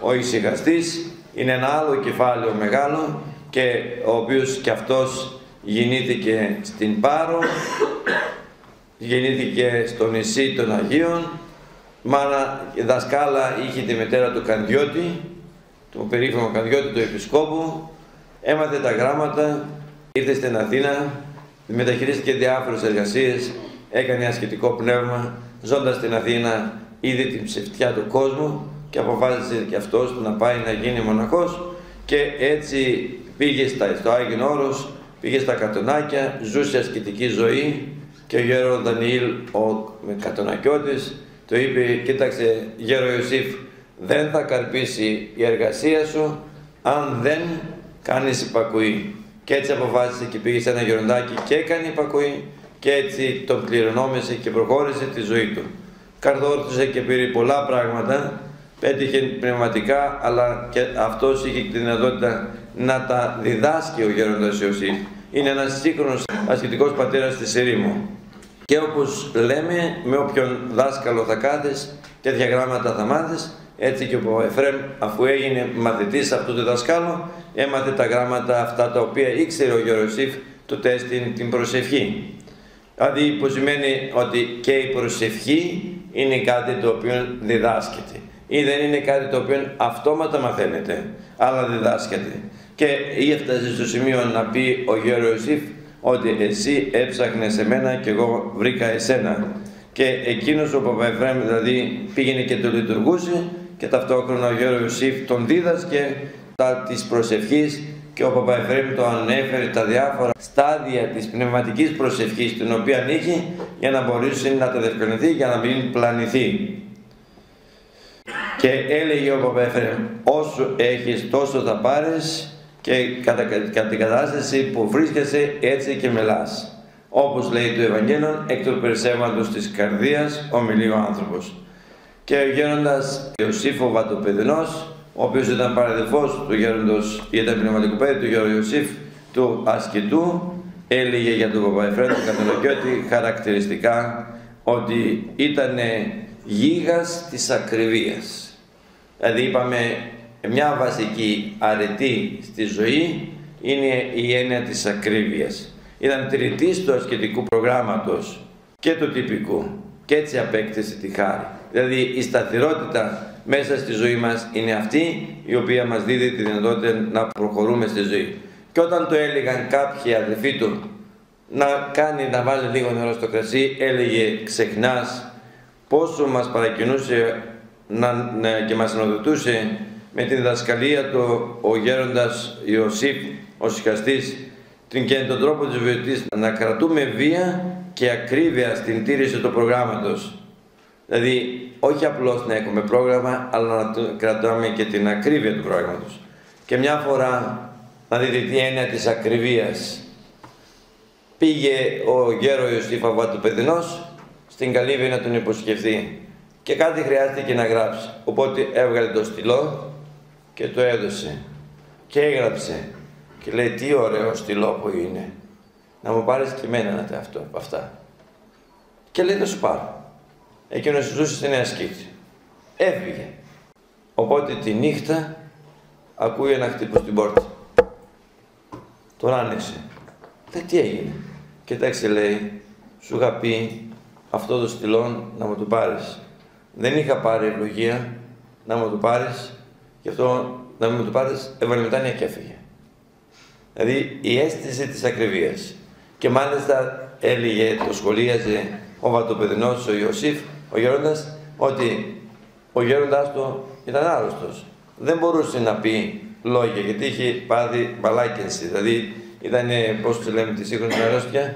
ο ησυχαστής, είναι ένα άλλο κεφάλαιο μεγάλο, και ο οποίος και αυτός γεννήθηκε στην Πάρο, γεννήθηκε στο νησί των Αγίων. Μάνα δασκάλα είχε τη μητέρα του Κανδιώτη, του περίφημου Κανδιώτη, του Επισκόπου. Έμαθε τα γράμματα, ήρθε στην Αθήνα, μεταχειρίστηκε διάφορες εργασίες, έκανε ασχετικό πνεύμα, ζώντας στην Αθήνα είδε την ψευτιά του κόσμου και αποφάσισε και αυτός να πάει να γίνει μοναχός, και έτσι πήγε στο Άγιον Όρος, πήγε στα Κατονάκια, ζούσε ασκητική ζωή και ο γέρος Δανιήλ, ο Κατονακιώτης, του είπε, κοίταξε γέρο Ιωσήφ, δεν θα καρπίσει η εργασία σου αν δεν κάνεις υπακοή. Και έτσι αποφάσισε και πήγε σε ένα γεροντάκι και έκανε υπακοή και έτσι τον κληρονόμησε και προχώρησε τη ζωή του. Καρδόρτησε και πήρε πολλά πράγματα, πέτυχε πνευματικά, αλλά και αυτός είχε τη δυνατότητα να τα διδάσκει ο γέροντας Ιωσήφ. Είναι ένας σύγχρονος ασκητικός πατέρας της ερήμου. Και όπως λέμε, με όποιον δάσκαλο θα κάθες, τέτοια γράμματα θα μάθεις. Έτσι και ο Εφραίμ, αφού έγινε μαθητής αυτού του δασκάλου, έμαθε τα γράμματα αυτά τα οποία ήξερε ο γέρος Ιωσήφ, του τέστην την προσευχή. Δηλαδή που σημαίνει ότι και η προσευχή είναι κάτι το οποίο διδάσκεται ή δεν είναι κάτι το οποίο αυτόματα μαθαίνεται, αλλά διδάσκεται. Και έφτασε στο σημείο να πει ο γέρος Ιωσήφ ότι εσύ έψαχνες εμένα και εγώ βρήκα εσένα. Και εκείνος ο Παπαεφραίμ δηλαδή πήγαινε και το λειτουργούσε και ταυτόχρονα ο γέρος Ιωσήφ τον δίδασκε τα της προσευχής και ο Παπαεφραίμ το ανέφερε τα διάφορα στάδια της πνευματικής προσευχής την οποία είχε για να μπορούσε να τα διευκολυνθεί, για να μην πλανηθεί. Και έλεγε ο Παπαεφραίμ, όσο έχεις τόσο θα πάρεις και κατά την κατάσταση που βρίσκεσαι έτσι και μελάς. Όπως λέει το Ευαγγέλιο, εκ του περισσεύματος της καρδίας ομιλεί ο άνθρωπος. Και ο γέροντας Ιωσήφ ο Βατοπεδινός, ο οποίος ήταν παραδελφός του γέροντος, ήταν πνευματικό παιδί του γέροντα Ιωσήφ του ασκητού, έλεγε για τον Παπαεφραίμ τον Κατονακιώτη χαρακτηριστικά ότι ήταν γίγας της ακριβίας. Δηλαδή είπαμε, μια βασική αρετή στη ζωή είναι η έννοια της ακρίβειας. Ήταν τηρητής του ασκητικού προγράμματος και του τυπικού και έτσι απέκτησε τη χάρη. Δηλαδή η σταθερότητα μέσα στη ζωή μας είναι αυτή η οποία μας δίδει τη δυνατότητα να προχωρούμε στη ζωή. Και όταν το έλεγαν κάποιοι αδελφοί του να κάνει να βάλει λίγο νερό στο κρασί, έλεγε ξεχνάς πόσο μας παρακινούσε και μας συνοδοτούσε με την διδασκαλία του ο γέροντας Ιωσήφ, ο συχαστής, και τον τρόπο της βιωτής να κρατούμε βία και ακρίβεια στην τήρηση του προγράμματος. Δηλαδή όχι απλώς να έχουμε πρόγραμμα, αλλά να κρατάμε και την ακρίβεια του προγράμματος. Και μια φορά να δείτε τι έννοια της ακριβείας. Πήγε ο γέρος Ιωσήφ ο Βατοπεδινός στην Καλύβη να τον υποσκεφθεί και κάτι χρειάστηκε να γράψει. Οπότε έβγαλε το στυλό και το έδωσε και έγραψε. Και λέει, τι ωραίο στυλό που είναι. Να μου πάρεις και εμένα να τα αυτό από αυτά. Και λέει, θα σου πάρω. Εκείνος ζούσε στην Νέα Σκήτη. Έφυγε. Οπότε τη νύχτα ακούει ένα χτύπο στην πόρτα. Τον άνοιξε. Λέει, τι έγινε. Κοιτάξτε, λέει, σου είχα πει αυτό το στυλό να μου το πάρεις. Δεν είχα πάρει ευλογία να μου το πάρεις. Γι' αυτό να μην μου το πάρεις, έβαλε μετάνοια και έφυγε. Δηλαδή η αίσθηση της ακριβίας. Και μάλιστα έλεγε, το σχολίαζε ο Βατοπεδινός, ο Ιωσήφ, ο γέροντας, ότι ο γέροντας του ήταν άρρωστος. Δεν μπορούσε να πει λόγια, γιατί είχε πάθει μαλάκινση. Δηλαδή ήταν, πώς το λέμε, τη σύγχρονη αρρώστια,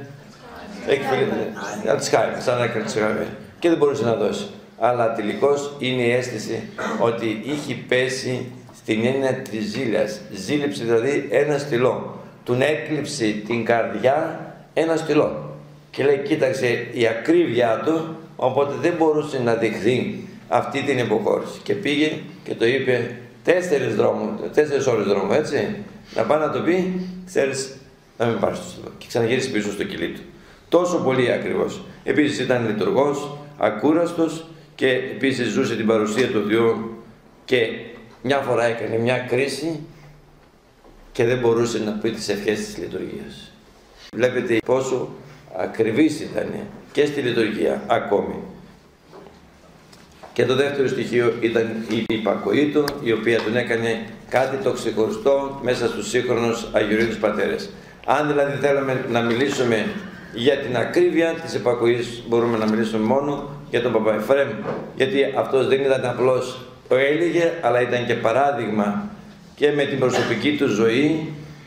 Αλτσχάιμερ, σαν να έκανε Αλτσχάιμερ. Και δεν μπορούσε να δώσει. Αλλά τελικώς είναι η αίσθηση ότι είχε πέσει την έννοια της ζήλιας. Ζήλεψε δηλαδή ένα στυλό. Τον έκλειψε την καρδιά ένα στυλό. Και λέει, κοίταξε η ακρίβειά του, οπότε δεν μπορούσε να δεχθεί αυτή την υποχώρηση. Και πήγε και το είπε 4 ώρες δρόμου, έτσι. Να πάει να το πει, ξέρεις, να μην πάρεις το στυλό. Και ξαναγυρίσει πίσω στο κοιλί του. Τόσο πολύ ακριβώς. Επίσης ήταν λειτουργός, ακούραστος και επίσης ζούσε την παρουσία του Θεού και μια φορά έκανε μια κρίση και δεν μπορούσε να πει τις ευχές της λειτουργίας. Βλέπετε πόσο ακριβής ήταν και στη λειτουργία ακόμη. Και το δεύτερο στοιχείο ήταν η υπακοή του, η οποία τον έκανε κάτι το ξεχωριστό μέσα στους σύγχρονους αγιορείτους πατέρες. Αν δηλαδή θέλαμε να μιλήσουμε για την ακρίβεια της υπακοής, μπορούμε να μιλήσουμε μόνο για τον Παπαεφραίμ, γιατί αυτός δεν ήταν απλώς. Το έλεγε, αλλά ήταν και παράδειγμα και με την προσωπική του ζωή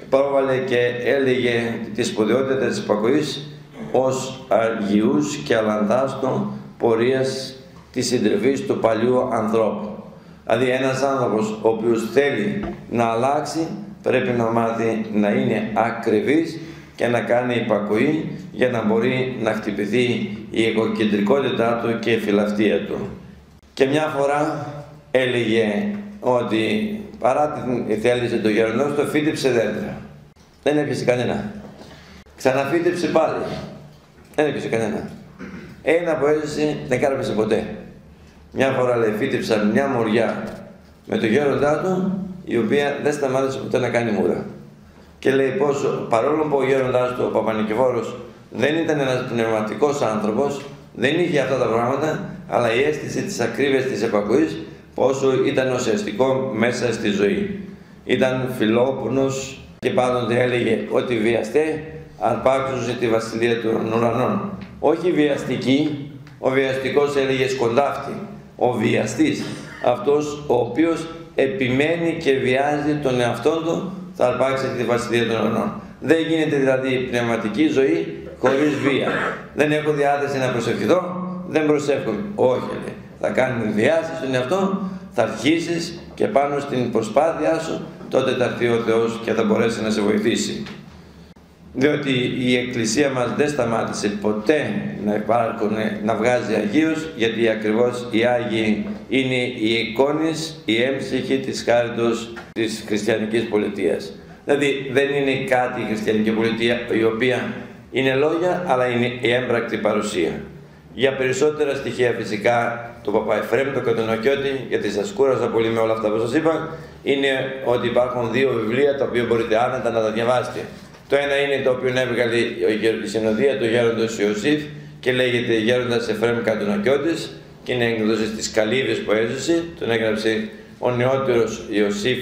πρόβαλε και έλεγε τη σπουδαιότητα της υπακοής ως αργιούς και αλαντάστων πορείας της συντριβής του παλιού ανθρώπου. Δηλαδή ένας άνθρωπος ο οποίος θέλει να αλλάξει πρέπει να μάθει να είναι ακριβής και να κάνει υπακοή για να μπορεί να χτυπηθεί η εγωκεντρικότητά του και η φιλαυτία του. Και μια φορά έλεγε ότι παρά την θέληση του γεροντός του φύτεψε δέντρα. Δεν έπιασε κανένα. Ξαναφύτεψε πάλι. Δεν έπιασε κανένα. Ένα που έζησε δεν κάρπισε ποτέ. Μια φορά λέει φύτεψαν μια μουριά με τον γέροντά του, η οποία δεν σταμάτησε ποτέ να κάνει μούρα. Και λέει πως παρόλο που ο γέροντάς του, ο Παπανικηφόρος, δεν ήταν ένας πνευματικός άνθρωπος, δεν είχε αυτά τα πράγματα, αλλά η αίσθηση της ακρίβειας της επακοής πόσο ήταν ουσιαστικό μέσα στη ζωή. Ήταν φιλόπονος και πάντοτε έλεγε ότι βιαστέ αρπάξουσε τη βασιλεία των ουρανών. Όχι βιαστική, ο βιαστικός έλεγε σκοντάφτη, ο βιαστής, αυτός ο οποίος επιμένει και βιάζει τον εαυτό του, θα αρπάξει τη βασιλεία των ουρανών. Δεν γίνεται δηλαδή η πνευματική ζωή χωρίς βία. Δεν έχω διάθεση να προσευχηθώ, δεν προσεύχομαι. Όχι, λέει. Θα κάνεις διάσταση στον εαυτό, θα αρχίσεις και πάνω στην προσπάθειά σου, τότε θα έρθει ο Θεός και θα μπορέσει να σε βοηθήσει. Διότι η Εκκλησία μας δεν σταμάτησε ποτέ να υπάρχουν, να βγάζει Αγίους, γιατί ακριβώς οι Άγιοι είναι οι εικόνες, οι έμψυχοι της χάριτος της χριστιανικής πολιτείας. Δηλαδή δεν είναι κάτι η χριστιανική πολιτεία η οποία είναι λόγια, αλλά είναι η έμπρακτη παρουσία. Για περισσότερα στοιχεία φυσικά το Παπαεφρέμ, το Κατονοκιώτη, γιατί σας κούρασα πολύ με όλα αυτά που σας είπα, είναι ότι υπάρχουν δύο βιβλία τα οποία μπορείτε άνετα να τα διαβάσετε. Το ένα είναι το οποίο έβγαλε η συνοδεία του γέροντος Ιωσήφ και λέγεται Γέροντας Εφρέμ Κατονοκιώτης και είναι έκδοση στις Καλύβες που έζησε, τον έγραψε ο νεότερος Ιωσήφ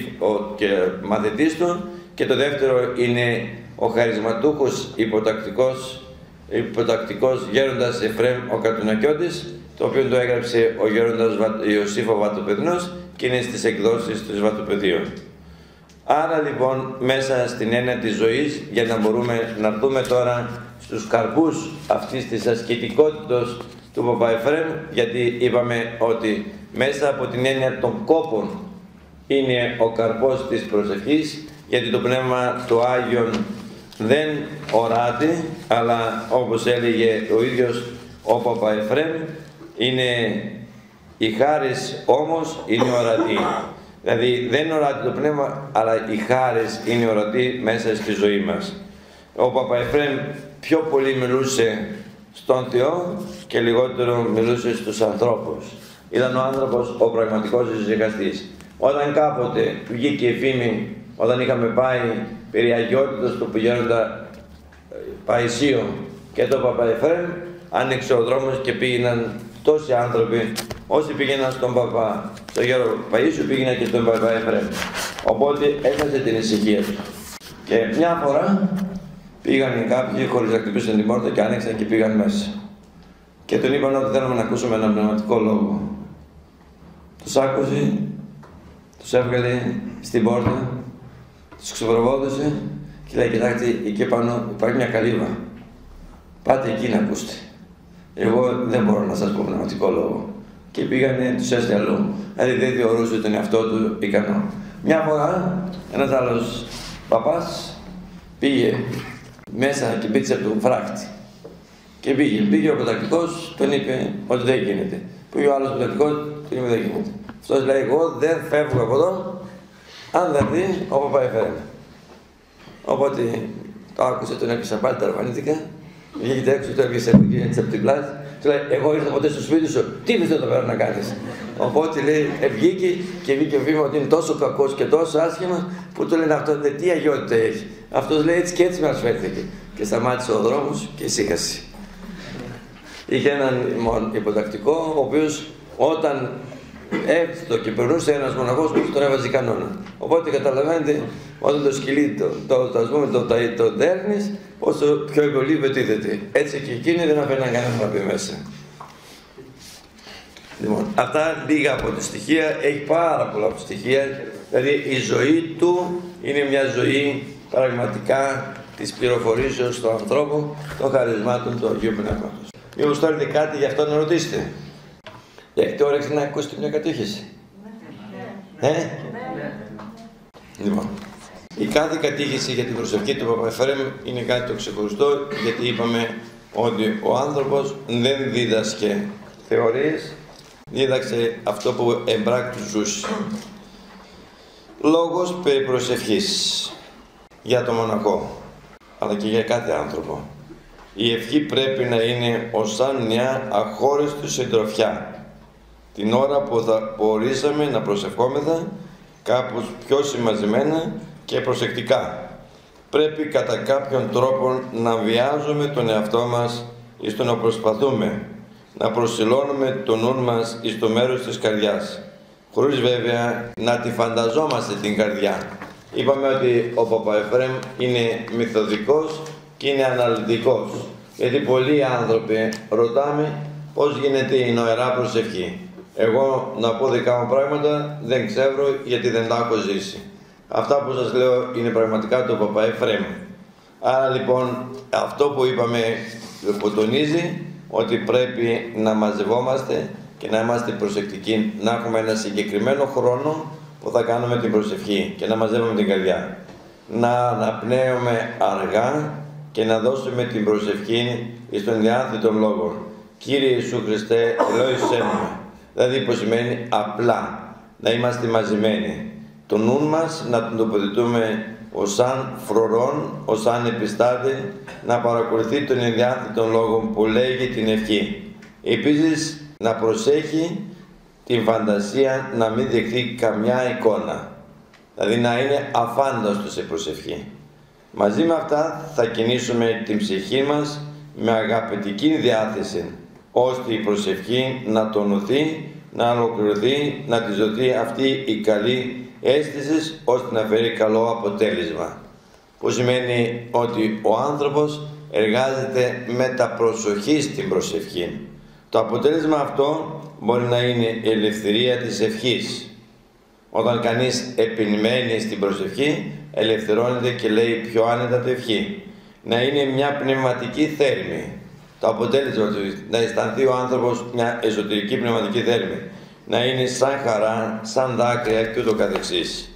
και μαθητής του, και το δεύτερο είναι ο χαρισματούχος υποτακτικός Γέροντας Εφρέμ ο Κατονοκιώτης, το οποίο το έγραψε ο γέροντας Ιωσήφ ο Βατοπεδινός και είναι στις εκδόσεις του Βατοπεδίου. Άρα λοιπόν μέσα στην έννοια της ζωής, για να μπορούμε να δούμε τώρα στους καρπούς αυτής της ασκητικότητας του Παπαεφρέμ, γιατί είπαμε ότι μέσα από την έννοια των κόπων είναι ο καρπός της προσευχής, γιατί το Πνεύμα του Άγιον δεν οράται, αλλά όπως έλεγε ο ίδιος ο Παπαεφρέμ, είναι η χάρις όμως είναι ορατή. Δηλαδή δεν ορατεί το Πνεύμα, αλλά η χάρις είναι ορατή μέσα στη ζωή μας. Ο Παπαεφρέμ πιο πολύ μιλούσε στον Θεό και λιγότερο μιλούσε στους ανθρώπους. Ήταν ο άνθρωπος ο πραγματικός ζυγαστής. Όταν κάποτε βγήκε η φήμη, όταν είχαμε πάει περί αγιότητας του γέροντα Παϊσίου και τον Παπαεφρέμ, άνοιξε ο δρόμος και πήγαιναν τόσοι άνθρωποι, όσοι πήγαιναν στον Παπά, στον γέρο Παΐσιο, πήγαιναν και στον Παπαεφρέμ. Οπότε έχασε την ησυχία του. Και μια φορά πήγαν κάποιοι χωρίς να χτυπήσουν την πόρτα και άνοιξαν και πήγαν μέσα. Και τον είπαν ότι θέλουμε να ακούσουμε έναν πνευματικό λόγο. Τους άκουσε, τους έβγαλε στην πόρτα, τους ξεπροβόδωσε και λέει: κοιτάξτε, εκεί πάνω υπάρχει μια καλύβα. Πάτε εκεί να ακούστε. Εγώ δεν μπορώ να σας πω πνευματικό λόγο. Και πήγανε, τους έστειλε αλλού. Δηλαδή δεν θεωρούσε τον εαυτό του ικανό. Μια φορά ένας άλλος παπάς πήγε μέσα και πήξε από τον φράχτη. Και πήγε ο κοντακτικός, τον είπε ότι δεν γίνεται. Πήγε ο άλλος κοντακτικός, τον είπε δεν γίνεται. Αυτός λέει: εγώ δεν φεύγω από εδώ, αν δεν δει ο Παπαεφρέμ. Οπότε το άκουσε, τον έπεισα πάλι, ταραβανήθηκα. Βγήκε έξω, το έβγαινε έτσι από την πλάτη. Του λέει: εγώ ήρθα ποτέ στο σπίτι σου, τι ήρθε εδώ πέρα να κάνει. Οπότε λέει: βγήκε και βγήκε ο βήμα ότι είναι τόσο κακό και τόσο άσχημα, που του λένε αυτό, τι αγιότητα έχει. Αυτό λέει: έτσι και έτσι με ασφαίρθηκε. Και σταμάτησε ο δρόμο και ησύχασε. Είχε έναν υποτακτικό, ο οποίο όταν έφτιαξε και περνούσε ένα μοναχό που τον έβαζε κανόνα. Οπότε καταλαβαίνετε, όταν το σκυλί το δέρνει, όσο πιο πολύ πετύχεται. Έτσι και εκείνοι δεν αφήναν κανένα να μπει μέσα. Λοιπόν, αυτά λίγα από τα στοιχεία, έχει πάρα πολλά από στοιχεία Δηλαδή η ζωή του είναι μια ζωή πραγματικά της πληροφορήσεως του ανθρώπου, των χαρισμάτων του Αγίου Πνεύματος. Μήπως θέλετε κάτι γι' αυτό να ρωτήσετε? Έχετε όρεξη να ακούσετε μια κατήχηση? Λοιπόν, η κάθε κατήχηση για την προσευχή του Παπαεφραίμ είναι κάτι το ξεχωριστό, γιατί είπαμε ότι ο άνθρωπος δεν δίδασκε θεωρίες, δίδαξε αυτό που εμπράκτου ζούσε. Λόγος περί προσευχής για τον μοναχό, αλλά και για κάθε άνθρωπο. Η ευχή πρέπει να είναι ως σαν μια αχώριστη συντροφιά. Την ώρα που θα ορίσαμε να προσευχόμεθα, κάπως πιο συμμαζεμένα και προσεκτικά. Πρέπει κατά κάποιον τρόπο να βιάζουμε τον εαυτό μας εις το να προσπαθούμε, να προσηλώνουμε το νου μας εις το μέρος της καρδιάς, χωρίς βέβαια να τη φανταζόμαστε την καρδιά. Είπαμε ότι ο Παπαεφραίμ είναι μυθοδικός και είναι αναλυτικός, γιατί πολλοί άνθρωποι ρωτάμε πώς γίνεται η νοερά προσευχή. Εγώ να πω δικά μου πράγματα δεν ξέρω, γιατί δεν τα έχω ζήσει. Αυτά που σας λέω είναι πραγματικά του Παπαεφραίμ. Άρα λοιπόν αυτό που είπαμε που τονίζει ότι πρέπει να μαζευόμαστε και να είμαστε προσεκτικοί, να έχουμε ένα συγκεκριμένο χρόνο που θα κάνουμε την προσευχή και να μαζεύουμε την καρδιά. Να αναπνέουμε αργά και να δώσουμε την προσευχή στον διάθετο των λόγων. Κύριε Ιησού Χριστέ, ελόησέ μου. Δηλαδή που σημαίνει απλά, να είμαστε μαζεμένοι. Το νου μας να τον τοποθετούμε ως σαν φρουρόν, ως σαν επιστάτη, να παρακολουθεί τον ενδιάθετο λόγο που λέγει την ευχή. Επίσης να προσέχει την φαντασία να μην δεχθεί καμιά εικόνα. Δηλαδή να είναι αφάνταστος σε προσευχή. Μαζί με αυτά θα κινήσουμε την ψυχή μας με αγαπητική διάθεση, ώστε η προσευχή να τονωθεί, να ολοκληρωθεί, να της δοθεί αυτή η καλή αίσθηση, ώστε να φέρει καλό αποτέλεσμα. Που σημαίνει ότι ο άνθρωπος εργάζεται με τα προσοχή στην προσευχή. Το αποτέλεσμα αυτό μπορεί να είναι η ελευθερία της ευχής. Όταν κανείς επιμείνει στην προσευχή, ελευθερώνεται και λέει πιο άνετα την ευχή. Να είναι μια πνευματική θέρμη. Το αποτέλεσμα του να αισθανθεί ο άνθρωπος μια εσωτερική πνευματική θέρμη. Να είναι σαν χαρά, σαν δάκρυα και ούτω καθεξής.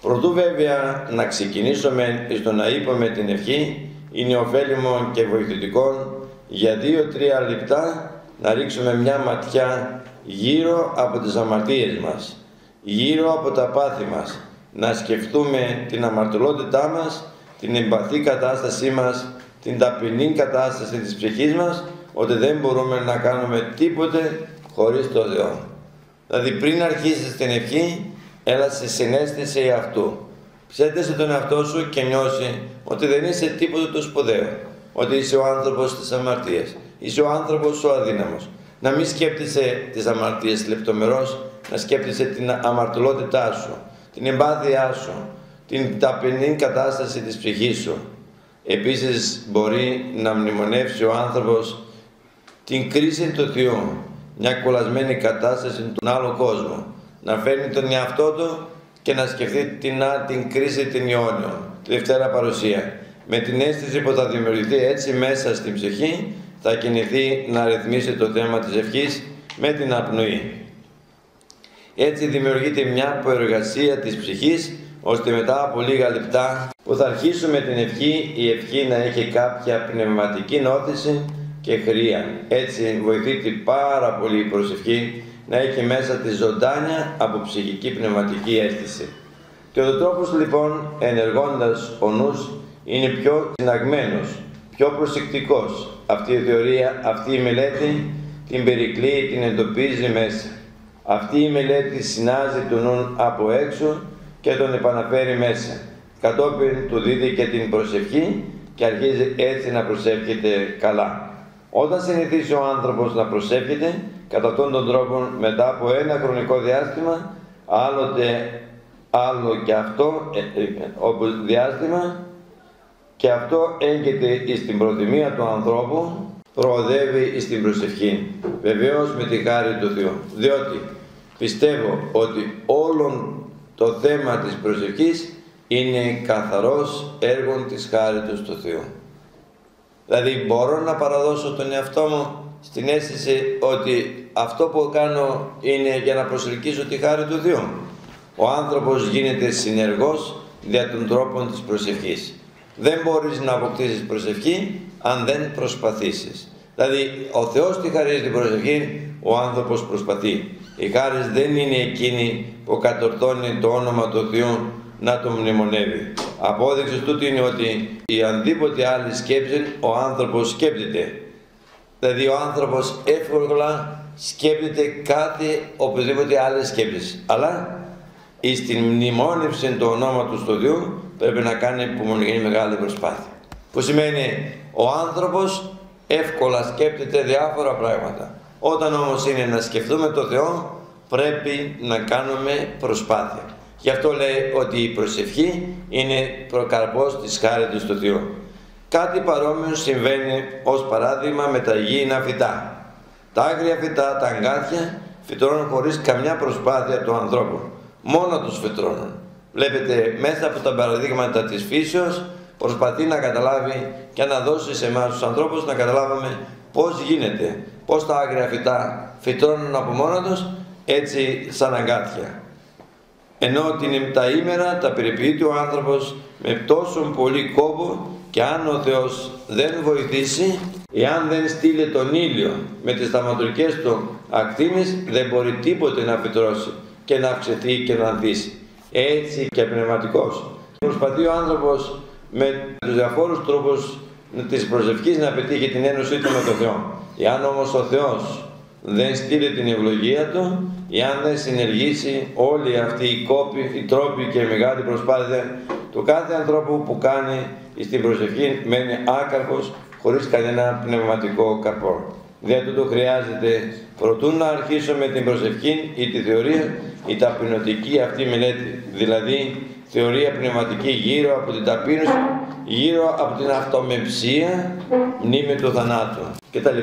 Προτού βέβαια να ξεκινήσουμε στο να είπαμε την ευχή, είναι ωφέλιμο και βοηθητικό για 2-3 λεπτά να ρίξουμε μια ματιά γύρω από τις αμαρτίες μας, γύρω από τα πάθη μας, να σκεφτούμε την αμαρτωλότητά μας, την εμπαθή κατάστασή μας, την ταπεινή κατάσταση της ψυχής μας, ότι δεν μπορούμε να κάνουμε τίποτε χωρίς το Θεό. Δηλαδή πριν αρχίσεις την ευχή, έλα σε συνέστηση αυτού. Ψέντεσαι τον εαυτό σου και νιώσει ότι δεν είσαι τίποτε το σπουδαίο, ότι είσαι ο άνθρωπος της αμαρτίας, είσαι ο άνθρωπος ο αδύναμος. Να μην σκέπτεσαι τις αμαρτίες λεπτομερώς, να σκέπτεσαι την αμαρτωλότητά σου, την εμπάθειά σου, την ταπεινή κατάσταση της ψυχής σου. Επίσης μπορεί να μνημονεύσει ο άνθρωπος την κρίση του Θεού, μια κολλασμένη κατάσταση του άλλου κόσμου. Να φέρνει τον εαυτό του και να σκεφτεί την κρίση την αιώνιο, τη Δευτέρα Παρουσία. Με την αίσθηση που θα δημιουργηθεί έτσι μέσα στην ψυχή, θα κινηθεί να ρυθμίσει το θέμα της ευχής με την απνοή. Έτσι δημιουργείται μια προεργασία της ψυχής, ώστε μετά από λίγα λεπτά που θα αρχίσουμε την ευχή, η ευχή να έχει κάποια πνευματική νόθηση και χρεία. Έτσι βοηθείται πάρα πολύ η προσευχή να έχει μέσα τη ζωντάνια από ψυχική πνευματική αίσθηση. Και ο τρόπος λοιπόν ενεργώντας ο νους είναι πιο συναγμένος, πιο προσεκτικός. Αυτή η θεωρία, αυτή η μελέτη την περικλεί, την εντοπίζει μέσα. Αυτή η μελέτη συνάζει τον νου από έξω και τον επαναφέρει μέσα. Κατόπιν του δίδει και την προσευχή και αρχίζει έτσι να προσεύχεται καλά. Όταν συνηθίσει ο άνθρωπος να προσεύχεται, κατά αυτόν τον τρόπο μετά από ένα χρονικό διάστημα, άλλο και αυτό διάστημα, και αυτό έγκυται στην προθυμία του ανθρώπου, προοδεύει στην προσευχή. Βεβαίως με τη χάρη του Θεού. Διότι πιστεύω ότι όλων Το θέμα της προσευχής είναι καθαρός έργων της χάριτος του Θεού. Δηλαδή μπορώ να παραδώσω τον εαυτό μου στην αίσθηση ότι αυτό που κάνω είναι για να προσελκύσω τη χάρη του Θεού. Ο άνθρωπος γίνεται συνεργός δια των τρόπων της προσευχής. Δεν μπορείς να αποκτήσεις προσευχή αν δεν προσπαθήσεις. Δηλαδή ο Θεός τη χαρίζει την προσευχή, ο άνθρωπος προσπαθεί. Η χάρις δεν είναι εκείνη που κατορθώνει το όνομα του Θεού να το μνημονεύει. Απόδειξη τούτου είναι ότι η αντίποτε άλλη σκέψη ο άνθρωπος σκέπτεται. Δηλαδή ο άνθρωπος εύκολα σκέπτεται κάθε οποιοδήποτε άλλη σκέψη. Αλλά στην μνημόνευση του ονόματος του Θεού πρέπει να κάνει υπομονή, μεγάλη προσπάθεια. Που σημαίνει ο άνθρωπος εύκολα σκέπτεται διάφορα πράγματα. Όταν όμως είναι να σκεφτούμε το Θεό, πρέπει να κάνουμε προσπάθεια. Γι' αυτό λέει ότι η προσευχή είναι προκαρπός της χάριτος του Θεού. Κάτι παρόμοιο συμβαίνει ως παράδειγμα με τα υγιεινά φυτά. Τα άγρια φυτά, τα αγκάθια, φυτρώνουν χωρίς καμιά προσπάθεια του ανθρώπου. Μόνο τους φυτρώνουν. Βλέπετε, μέσα από τα παραδείγματα της φύσεως, προσπαθεί να καταλάβει και να δώσει σε εμάς τους ανθρώπους να καταλάβουμε πώς γίνεται. Πώς τα άγρια φυτά φυτρώνουν από μόνα τους, έτσι σαν αγκάθια. Ενώ τα ήμερα τα περιποιείται ο άνθρωπος με τόσο πολύ κόπο και αν ο Θεός δεν βοηθήσει, εάν δεν στείλει τον ήλιο με τις θαυματουργικές του ακτίνες, δεν μπορεί τίποτε να φυτρώσει και να αυξηθεί και να ανθίσει. Έτσι και πνευματικός. Προσπαθεί ο άνθρωπος με τους διαφόρους τρόπους της προσευχής να πετύχει την ένωσή του με τον Θεό. Εάν όμως ο Θεός δεν στείλει την ευλογία Του, εάν δεν συνεργήσει όλοι αυτοί οι κόποι, οι τρόποι και η μεγάλη προσπάθεια του κάθε ανθρώπου που κάνει στην προσευχή μένει άκαρπος χωρίς κανένα πνευματικό καρπό. Δια τούτου χρειάζεται προτού να αρχίσουμε την προσευχή ή τη θεωρία, η ταπεινωτική αυτή μελέτη, δηλαδή θεωρία πνευματική γύρω από την ταπείνωση, γύρω από την αυτομεψία, μνήμη του θανάτου κτλ.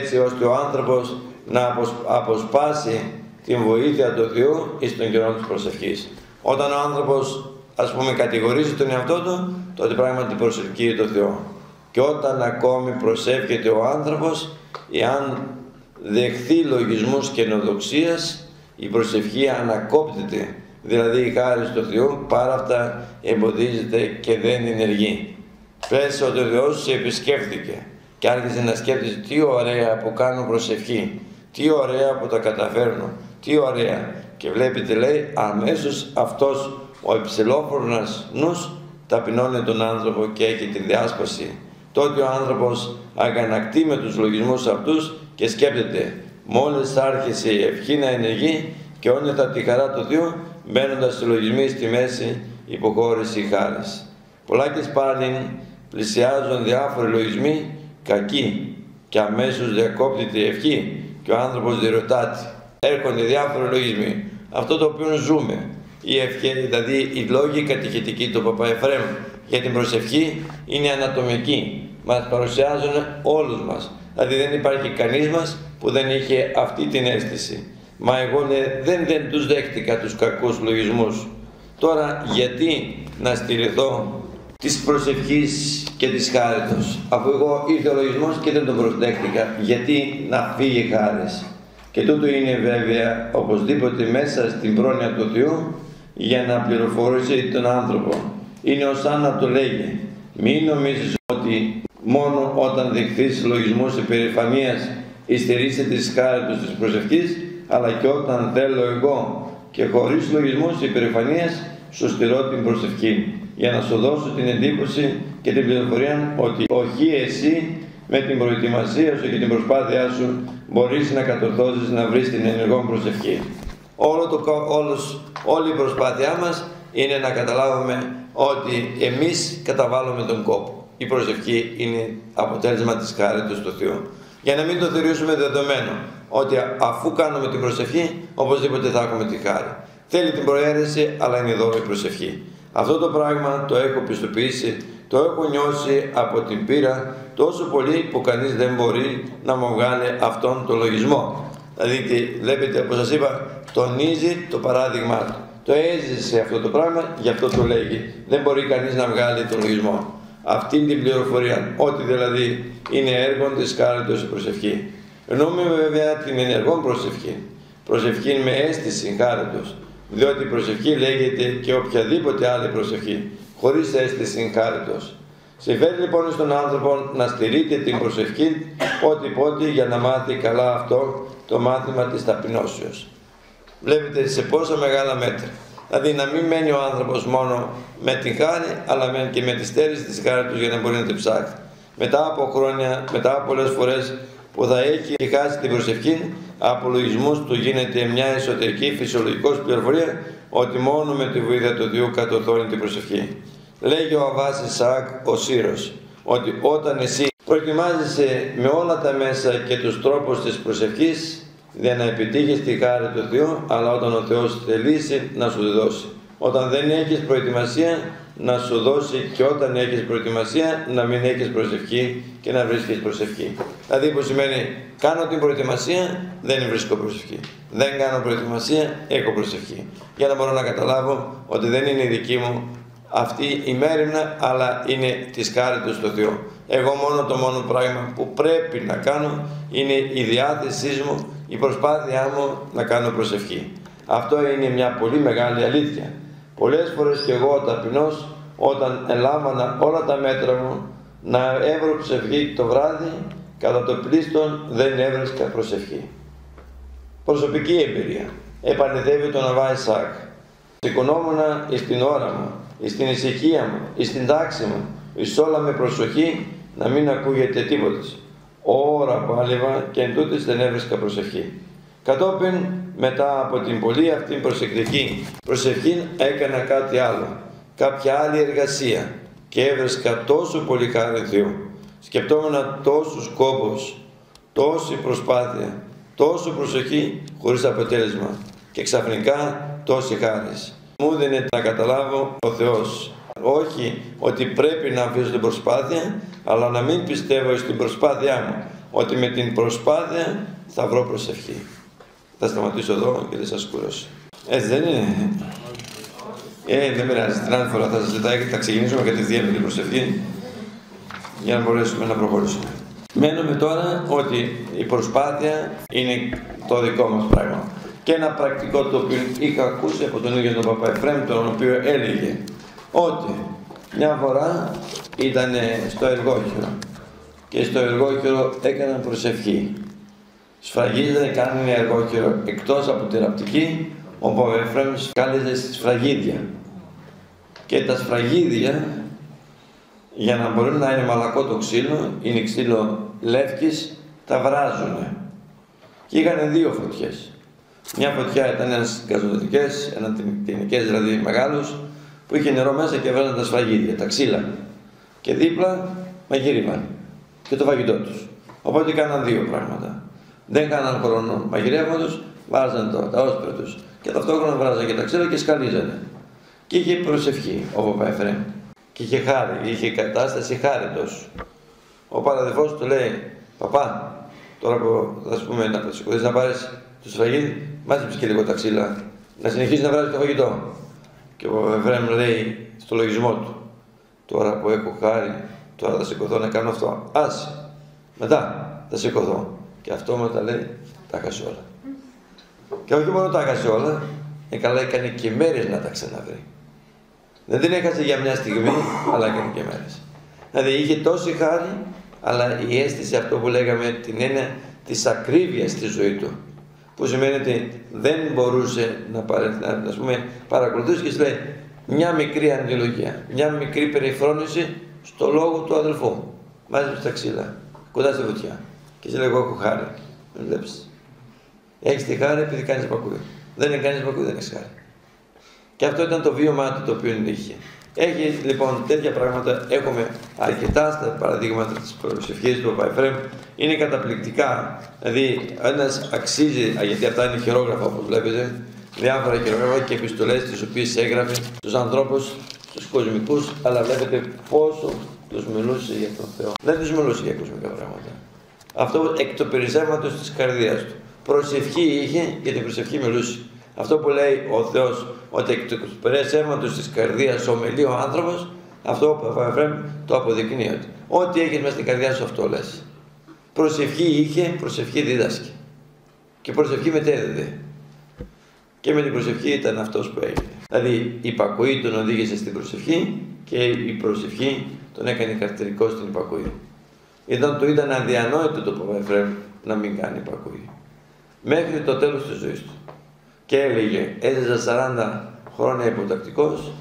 Έτσι ώστε ο άνθρωπος να αποσπάσει την βοήθεια του Θεού εις τον καιρό της προσευχής. Όταν ο άνθρωπος, ας πούμε, κατηγορήσει τον εαυτό του, τότε πράγματι προσευχεί τον Θεό. Και όταν ακόμη προσεύχεται ο άνθρωπος, εάν δεχθεί λογισμούς καινοδοξίας, η προσευχή ανακόπτεται. Δηλαδή η χάρη του Θεού παρά αυτά εμποδίζεται και δεν ενεργεί. Πες ότι ο Θεός σε επισκέφθηκε και άρχισε να σκέφτεσαι τι ωραία που κάνω προσευχή, τι ωραία που τα καταφέρνω, τι ωραία. Και βλέπετε, λέει, αμέσως αυτός ο υψηλόφρονας νους ταπεινώνει τον άνθρωπο και έχει τη διάσπαση. Τότε ο άνθρωπος αγανακτεί με τους λογισμούς αυτούς και σκέπτεται. Μόλις άρχισε η ευχή να ενεργεί και όνειτα τη χαρά του Θεού, μπαίνοντας στους λογισμούς στη μέση, υποχώρηση χάρης. Πολλά και σπάνιν πλησιάζουν διάφοροι λογισμοί κακοί και αμέσως διακόπτεται η ευχή και ο άνθρωπος διερωτάται. Έρχονται διάφοροι λογισμοί, αυτό το οποίο ζούμε. Η ευχή, δηλαδή οι λόγοι κατηχητικοί του Παπά Εφραίμ για την προσευχή είναι ανατομικοί. Μας παρουσιάζουν όλους μας. Δηλαδή δεν υπάρχει κανείς μας που δεν είχε αυτή την αίσθηση. Μα εγώ δεν τους δέχτηκα τους κακούς λογισμούς. Τώρα γιατί να στηριχθώ της προσευχής και της χάριτος, αφού εγώ ήρθε ο λογισμός και δεν τον προσδέχτηκα, γιατί να φύγει χάρις. Και τούτο είναι βέβαια οπωσδήποτε μέσα στην πρόνοια του Θεού για να πληροφορήσει τον άνθρωπο. Είναι ως αν να του λέγει, μην νομίζεις ότι μόνο όταν δεχθείς λογισμούς υπερηφανίας υστερείσαι της χάριτος της προσευχής, αλλά και όταν θέλω εγώ και χωρίς λογισμούς υπερηφανίας σου στηρώ την προσευχή για να σου δώσω την εντύπωση και την πληροφορία ότι όχι εσύ με την προετοιμασία σου και την προσπάθειά σου μπορείς να κατορθώσεις να βρεις την ενεργό προσευχή. Όλη η προσπάθειά μας είναι να καταλάβουμε ότι εμείς καταβάλουμε τον κόπο. Η προσευχή είναι αποτέλεσμα της χάριτος του Θεού. Για να μην το θεωρήσουμε δεδομένο ότι αφού κάνουμε την προσευχή, οπωσδήποτε θα έχουμε τη χάρη. Θέλει την προαίρεση, αλλά είναι δώρο η προσευχή. Αυτό το πράγμα το έχω πιστοποιήσει, το έχω νιώσει από την πείρα τόσο πολύ που κανείς δεν μπορεί να μου βγάλει αυτόν τον λογισμό. Δηλαδή, βλέπετε, όπως σας είπα, τονίζει το παράδειγμα του. Το έζησε αυτό το πράγμα, γι' αυτό το λέγει. Δεν μπορεί κανείς να βγάλει τον λογισμό. Αυτή την πληροφορία, ότι δηλαδή είναι έργο της κάλυτος η προσευχή. Εννοούμε βέβαια την ενεργό προσευχή. Προσευχή με αίσθηση χάριτος. Διότι η προσευχή λέγεται και οποιαδήποτε άλλη προσευχή, χωρίς αίσθηση χάριτος. Συμφέρει λοιπόν στον άνθρωπο να στηρείται την προσευχή ό,τι πότι για να μάθει καλά αυτό το μάθημα της ταπεινώσεως. Βλέπετε σε πόσα μεγάλα μέτρα. Δηλαδή να μην μένει ο άνθρωπος μόνο με την χάρη, αλλά και με τη στέρηση της χάρη του για να μπορεί να την ψάχνει. Μετά από χρόνια, μετά από πολλές φορές που θα έχει χάσει την προσευχή, από λογισμούς του γίνεται μια εσωτερική φυσιολογικός πληροφορία ότι μόνο με τη βοήθεια του Θεού κατορθώνει την προσευχή. Λέγει ο Αβάς Ισαάκ ο Σύρος ότι όταν εσύ προετοιμάζεσαι με όλα τα μέσα και τους τρόπους της προσευχής, για να επιτύχεις τη χάρη του Θεού, αλλά όταν ο Θεός θελήσει να σου δώσει. Όταν δεν έχεις προετοιμασία να σου δώσει και όταν έχεις προετοιμασία να μην έχεις προσευχή και να βρίσκεις προσευχή. Δηλαδή που σημαίνει κάνω την προετοιμασία, δεν βρίσκω προσευχή. Δεν κάνω προετοιμασία, έχω προσευχή. Για να μπορώ να καταλάβω ότι δεν είναι η δική μου αυτή η μέρημνα, αλλά είναι της χάριτος του Θεού. Εγώ μόνο το μόνο πράγμα που πρέπει να κάνω είναι η διάθεσή μου, η προσπάθειά μου να κάνω προσευχή. Αυτό είναι μια πολύ μεγάλη αλήθεια. Πολλές φορές και εγώ ταπεινός, όταν ελάμβανα όλα τα μέτρα μου να έβρω προσευχή το βράδυ, κατά το πλήστον δεν έβρισκα προσευχή. Προσωπική εμπειρία. Επανειδεύει τον Αβά Ισαάκ. Σηκωνόμουνα εις την ώρα μου, εις την ησυχία μου, εις την τάξη μου, εις όλα με προσοχή να μην ακούγεται τίποτα. Ώρα πάλευα και εντούτοις δεν έβρισκα προσευχή. Κατόπιν, μετά από την πολύ αυτή προσεκτική προσευχή, έκανα κάτι άλλο, κάποια άλλη εργασία και έβρισκα τόσο πολύ χάρη Θεού. Σκεπτόμουν τόσους κόπους, τόση προσπάθεια, τόσο προσοχή χωρίς αποτέλεσμα και ξαφνικά τόση χάρη. Μου δίνεται να καταλάβω ο Θεός. Όχι ότι πρέπει να αφήσω την προσπάθεια, αλλά να μην πιστεύω στην προσπάθειά μου, ότι με την προσπάθεια θα βρω προσευχή. Θα σταματήσω εδώ και δεν σας κουρώσω. Έτσι δεν είναι. Δεν πειράζει. Την άλλη φορά θα σας ζητάει και θα ξεκινήσουμε κατευθείαν με την προσευχή για να μπορέσουμε να προχωρήσουμε. Μένουμε τώρα ότι η προσπάθεια είναι το δικό μας πράγμα. Και ένα πρακτικό το οποίο είχα ακούσει από τον ίδιο τον Παπά Εφραίμ, τον οποίο έλεγε ότι μια φορά ήταν στο εργόχειρο και στο εργόχειρο έκαναν προσευχή. Σφραγίδια κάνουν εργόχειρο εκτός από θεραπτική, ο Παπά Εφραίμ σκάλιζε σφραγίδια. Και τα σφραγίδια, για να μπορούν να είναι μαλακό το ξύλο, είναι ξύλο λεύκης, τα βράζουνε. Και είχαν δύο φωτιές. Μια φωτιά ήταν ένας γκαζοδοτικές, ένα τεχνικές δηλαδή μεγάλος, που είχε νερό μέσα και έβραζαν τα σφραγίδια, τα ξύλα. Και δίπλα μαγείρευαν και το φαγητό τους. Οπότε κάναν δύο πράγματα. Δεν κάναν χρόνο μαγειρεύματος, βάζαν τα όσπρα τους. Και ταυτόχρονα βράζαν και τα ξύλα και σκαλίζανε. Και είχε προσευχή ο Παπά Εφραίμ. Και είχε χάρη, είχε κατάσταση χάριτος. Ο παραδεφός του λέει: Παπά, τώρα που θα σου πούμε να σηκωθείς να πάρεις το σφραγίδι, μάζεψε και λίγο τα ξύλα, να συνεχίσει να βράζει το φαγητό. Και ο Παπά Εφραίμ λέει στο λογισμό του: Τώρα που έχω χάρη, τώρα θα σηκωθώ να κάνω αυτό. Άσε, μετά θα σηκωθώ. Και αυτόματα λέει: Τα χάσε όλα. Και όχι μόνο τα χάσε όλα, καλά έκανε και μέρες να τα ξαναβρει. Δεν την έχασε για μια στιγμή, αλλά έκανε και μέρες. Δηλαδή είχε τόση χάρη, αλλά η αίσθηση αυτό που λέγαμε την έννοια της ακρίβειας στη ζωή του. Που σημαίνει ότι δεν μπορούσε να παρακολουθήσει και σου λέει μια μικρή αντιλογία, μια μικρή περιφρόνηση στο λόγο του αδελφού. Μάζεψε τα ξύλα, κοντά στη φωτιά. Και σου λέει: Εγώ έχω χάρη. Δεν βλέπεις. Έχεις τη χάρη επειδή κάνεις πακούδι. Δεν κάνεις πακούδι, δεν έχεις χάρη. Και αυτό ήταν το βίωμά του το οποίο είχε. Έχει λοιπόν τέτοια πράγματα, έχουμε αρκετά στα παραδείγματα της προσευχής του Παπά Εφραίμ. Είναι καταπληκτικά, δηλαδή ένας αξίζει, γιατί αυτά είναι χειρόγραφα όπως βλέπετε, διάφορα χειρόγραφα και επιστολές τις οποίες έγραφε στους ανθρώπους, στους κοσμικούς, αλλά βλέπετε πόσο τους μιλούσε για τον Θεό. Δεν τους μιλούσε για κοσμικά πράγματα. Αυτό εκ του περισσεύματος της καρδίας του. Προσευχή είχε, για την προσευχή μιλούσε. Αυτό που λέει ο Θεός, ότι εκ του πρές αίματος της καρδίας ομιλεί ο άνθρωπος, αυτό που το αποδεικνύει ότι ό,τι έχεις μέσα στην καρδιά σου αυτό λες. Προσευχή είχε, προσευχή διδάσκει. Και προσευχή μετέδιδε. Και με την προσευχή ήταν αυτός που έγινε. Δηλαδή η υπακοή τον οδήγησε στην προσευχή και η προσευχή τον έκανε καρτηρικό στην υπακοή. Ήταν, του ήταν αδιανόητο το Παπά Εφραίμ να μην κάνει υπακοή. Μέχρι το τέλος της ζωής του. Και έλεγε, έζησα 40 χρόνια υποτακτικός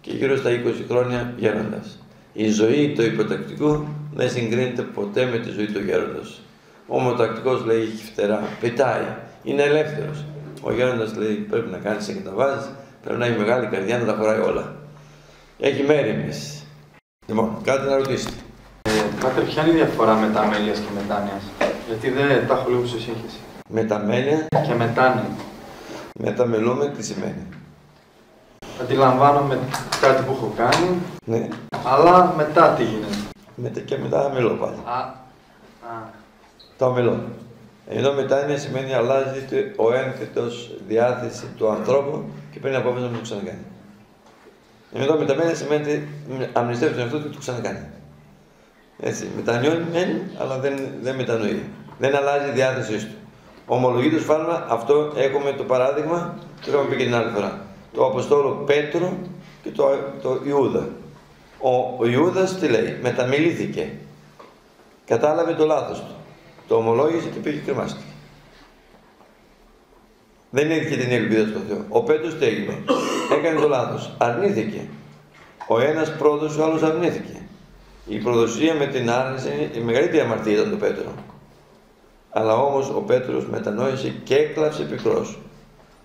και γύρω στα 20 χρόνια γέροντας. Η ζωή του υποτακτικού δεν συγκρίνεται ποτέ με τη ζωή του γέροντος. Ο ομοτακτικός λέει έχει φτερά, πετάει, είναι ελεύθερος. Ο γέροντας λέει πρέπει να κάνεις και τα βάζεις, πρέπει να έχει μεγάλη καρδιά να τα χωράει όλα. Έχει μέρη εμείς. Λοιπόν, κάτι να ρωτήσετε. Πάτερ, ποια είναι η διαφορά μεταμέλειας και μετάνοιας? Γιατί δεν τα έχω λίγο σε σύγχυση. Μεταμέλεια και μετάνοια. Μεταμελούμε τι σημαίνει. Αντιλαμβάνομαι κάτι που έχω κάνει, ναι. Αλλά μετά τι γίνεται. Και μετά αμελώ πάλι. Το αμελώ. Ενώ μετάνοια σημαίνει αλλάζει ο ένθετος διάθεση του ανθρώπου και παίρνει απόφαση να μην το ξανακάνει. Ενώ μεταμέλεια σημαίνει αμνηστεύει τον εαυτό του και το ξανακάνει. Έτσι, μετανιώνει μεν, αλλά δεν μετανοεί. Δεν αλλάζει η διάθεσή του. Ομολογεί το σφάλμα, αυτό έχουμε το παράδειγμα, το είχαμε πει και την άλλη φορά. Το Αποστόλου Πέτρου και το Ιούδα. Ο Ιούδας τι λέει, μεταμιλήθηκε. Κατάλαβε το λάθος του. Το ομολόγησε και πήγε κρεμάστηκε. Δεν έδειξε την ελπίδα στον Θεό. Ο Πέτρος τι έγινε, έκανε το λάθος. Αρνήθηκε. Ο ένας πρόδωσε, ο άλλος αρνήθηκε. Η προδοσία με την άρνηση είναι η μεγαλύτερη αμαρτία ήταν το Πέτρο. Αλλά όμως ο Πέτρος μετανόησε και έκλαψε πικρός.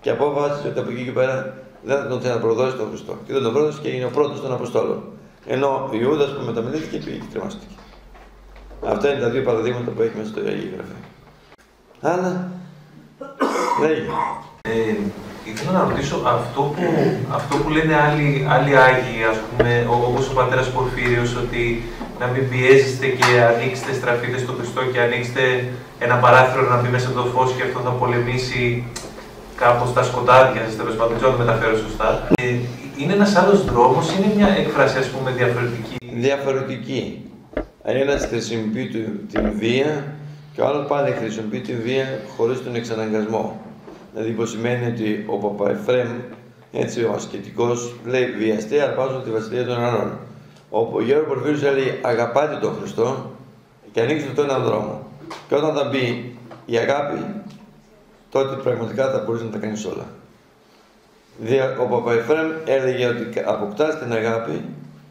Και απόφασισε ότι από εκεί και πέρα δεν θα τον ξαναπροδώσει τον Χριστό. Και δεν τον πρόδωσε και είναι ο πρώτος των Αποστόλων. Ενώ ο Ιούδας που μεταμελήθηκε πήγε και κρεμάστηκε. Αυτά είναι τα δύο παραδείγματα που έχει μέσα στο Αγία Γραφή. Αλλά, λέγει. Ήθελα να ρωτήσω αυτό που λένε άλλοι Άγιοι, ας πούμε, όπως ο πατέρας Πορφύριος, ότι να μην πιέζεστε και ανοίξτε, στραφείτε στο Χριστό και ανοίξτε ένα παράθυρο να μπει μέσα το φως και αυτό θα πολεμήσει κάπως τα σκοτάδια σας, τέλος πάντων, δεν το μεταφέρω σωστά. Είναι ένας άλλος δρόμος, είναι μια έκφραση, ας πούμε, διαφορετική. Διαφορετική. Ένας χρησιμοποιεί την βία και ο άλλος πάλι χρησιμοποιεί την βία χωρίς τον εξαναγκασμό. Δηλαδή που σημαίνει ότι ο Παπά Εφραίμ, έτσι ο ασκητικός, λέει «Βιαστέ αρπάζουν τη βασιλεία των ουρανών». Ο Γέρος Πορφύριος έλεγε «Αγαπάτε τον Χριστό και ανοίξτε τον έναν δρόμο». Και όταν θα μπει η αγάπη, τότε πραγματικά θα μπορείς να τα κάνεις όλα. Ο Παπά Εφραίμ έλεγε ότι αποκτάς την αγάπη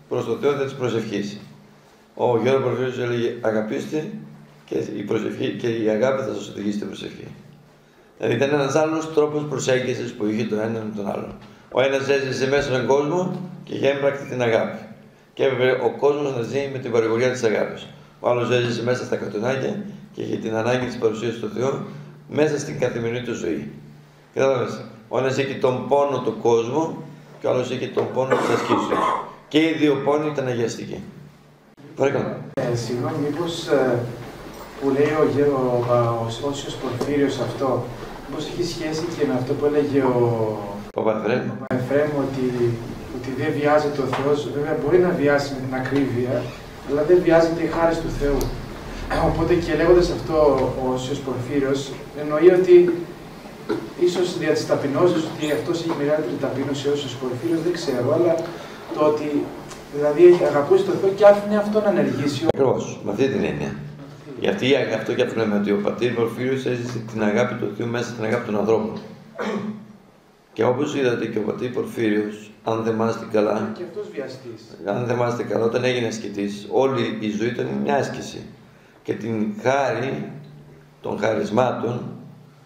προς το Θεό θα της προσευχής. Ο Γέρος Πορφύριος έλεγε «Αγαπήστε και η αγάπη θα σας οδηγήσει την προσευχή». Δηλαδή ήταν ένας άλλος τρόπος προσέγγισης που είχε το έναν με τον άλλον. Ο ένας έζησε μέσα στον κόσμο και γέμπρακτη την αγάπη. Και έπρεπε ο κόσμος να ζει με την παρηγοριά της αγάπης. Ο άλλος έζησε μέσα στα κατονάκια και είχε την ανάγκη της παρουσίας του Θεού μέσα στην καθημερινή του ζωή. Κατάλαβες, ο ένας είχε τον πόνο του κόσμου και ο άλλος είχε τον πόνο της ασκήσεως. Και οι δύο πόνοι ήταν αγιαστικοί. Παρακαλώ. Συγγνώμη, μήπως που λέει ο Όσιος Πορφύριος αυτό, πώς έχει σχέση και με αυτό που έλεγε ο Παπά Εφραίμ, ότι δεν βιάζεται ο Θεός, βέβαια μπορεί να βιάσει με την ακρίβεια, αλλά δεν βιάζεται η χάρις του Θεού. Οπότε και λέγοντας αυτό ο Όσιος Πορφύριος, εννοεί ότι ίσως δια της ταπεινώσεως, ότι αυτός έχει μεγαλύτερη ταπείνωση ο Όσιος Πορφύριος, δεν ξέρω, αλλά το ότι δηλαδή έχει αγαπούσει τον Θεό και άφηνε αυτόν να ενεργήσει. Ακριβώς, με αυτή την έννοια. Γιατί αυτό και αυτό λέμε ότι ο πατήρ Πορφύριος έζησε την αγάπη του Θεού μέσα στην αγάπη των ανθρώπων. Και όπως είδατε και ο πατήρ Πορφύριος, αν θεμάστε καλά, και αυτός βιαστής. Αν θεμάστε καλά, όταν έγινε ασκητής, όλη η ζωή ήταν μια άσκηση. Και την χάρη των χαρισμάτων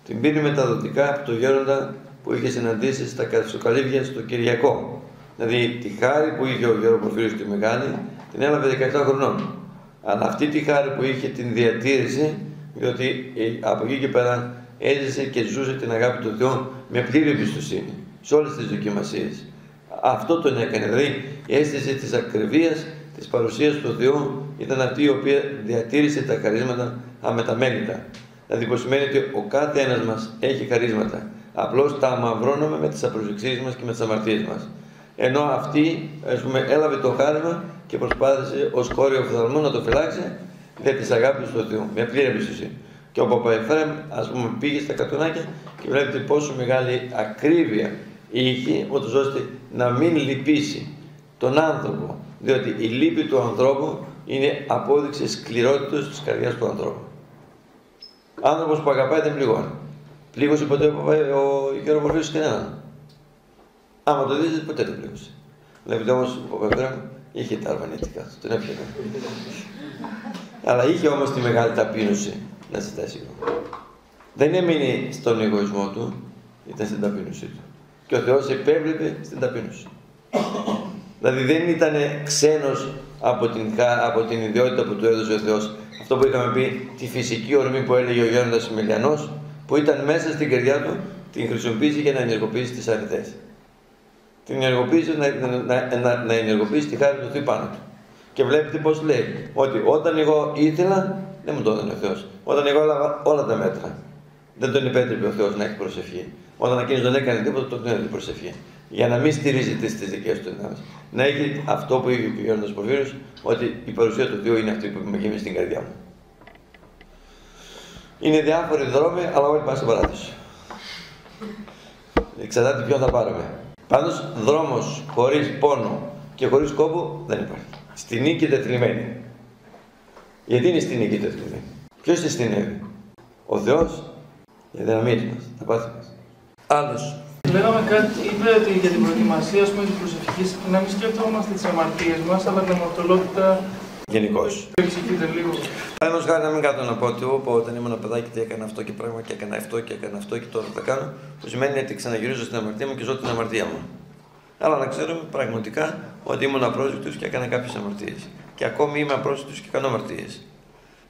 την πήρε μεταδοτικά από τον γέροντα που είχε συναντήσει στα Καλύβια στο Κυριακό. Δηλαδή τη χάρη που είχε ο Γέρος Πορφύριος τη Μεγάλη την έλαβε 17 χρονών. Αλλά αυτή τη χάρη που είχε την διατήρησε, διότι από εκεί και πέρα έζησε και ζούσε την αγάπη του Θεού με πλήρη εμπιστοσύνη σε όλες τις δοκιμασίες. Αυτό τον έκανε, δηλαδή η αίσθηση της ακριβίας, της παρουσίας του Θεού ήταν αυτή η οποία διατήρησε τα χαρίσματα αμεταμέλητα. Δηλαδή που σημαίνει ότι ο κάθε ένας μας έχει χαρίσματα, Απλώς τα αμαυρώνουμε με τις απροσεξίες μας και με τις αμαρτίες μας. Ενώ αυτή, ας πούμε, έλαβε το χάρισμα και προσπάθησε ως κόρη οφθαλμού να το φυλάξει δια της αγάπης του Θεού, με πλήρη εμπιστοσύνη. Και ο Παπα Εφραίμ, ας πούμε, πήγε στα κατονάκια και βλέπετε πόσο μεγάλη ακρίβεια είχε, ούτως ώστε να μην λυπήσει τον άνθρωπο. Διότι η λύπη του ανθρώπου είναι απόδειξη σκληρότητας της καρδιάς του ανθρώπου. Άνθρωπος που αγαπάει δεν πληγώνει. Πλήγωσε ποτέ ο Γερομορφής κανέναν? Άμα το δείτε, ποτέ δεν πλήγωσε. Βλέπετε όμως ο Παπα Εφραίμ είχε τα αρβανίτικα, τον έπιανε. Αλλά είχε όμως τη μεγάλη ταπείνωση να ζητάει συγγνώμη. Δεν έμεινε στον εγωισμό του, ήταν στην ταπείνωσή του. Και ο Θεός επέβλεπε στην ταπείνωση. Δηλαδή δεν ήταν ξένος από την ιδιότητα που του έδωσε ο Θεός. Αυτό που είχαμε πει, τη φυσική ορμή που έλεγε ο Γέροντας Σιμελιανός, που ήταν μέσα στην καρδιά του, την χρησιμοποίησε για να ενεργοποιήσει τις αρετές. Την ενεργοποίησε να ενεργοποιήσει τη χάρη του Θεού πάνω του. Και βλέπετε πώς λέει, ότι όταν εγώ ήθελα, δεν μου το έδινε ο Θεός. Όταν εγώ έλαβα όλα τα μέτρα, δεν τον επέτρεπε ο Θεός να έχει προσευχή. Όταν εκείνος δεν έκανε τίποτα, τον έδινε προσευχή. Για να μην στηρίζεται στις δικές του δυνάμεις. Να έχει αυτό που είπε ο Γέροντας Πορφύριος, ότι η παρουσία του Θεού είναι αυτή που με γεμίζει στην καρδιά μου. Είναι διάφοροι δρόμοι, αλλά όλοι πάνε στον παράδεισο. Εξαρτάται ποιον θα πάρουμε. Πάντως, δρόμος χωρίς πόνο και χωρίς κόπο δεν υπάρχει. Στη νίκη τεθλιμμένη. Γιατί είναι στη νίκη τεθλιμμένη? Ποιος τη συνέβη? Ο Θεός, για δυναμίες μας, τα πάθη μας. Άλλος. Λέγαμε κάτι, είπε ότι για την προετοιμασία της προσευχής να μην σκεφτόμαστε τις αμαρτίες μας, αλλά την αμαρτωλότητα. Γενικώς. Το εξηγείτε λίγο. Παραδείγματος χάρη, να μην κάνω να πω ότι όταν ήμουν παιδάκι τι έκανα αυτό και πράγμα και έκανα αυτό και έκανα αυτό και τώρα τα κάνω, που σημαίνει ότι ξαναγυρίζω στην αμαρτία μου και ζω την αμαρτία μου. Αλλά να ξέρουμε πραγματικά ότι ήμουν απρόσδεκτος και έκανα κάποιες αμαρτίες. Και ακόμη είμαι απρόσδεκτος και κάνω αμαρτίες.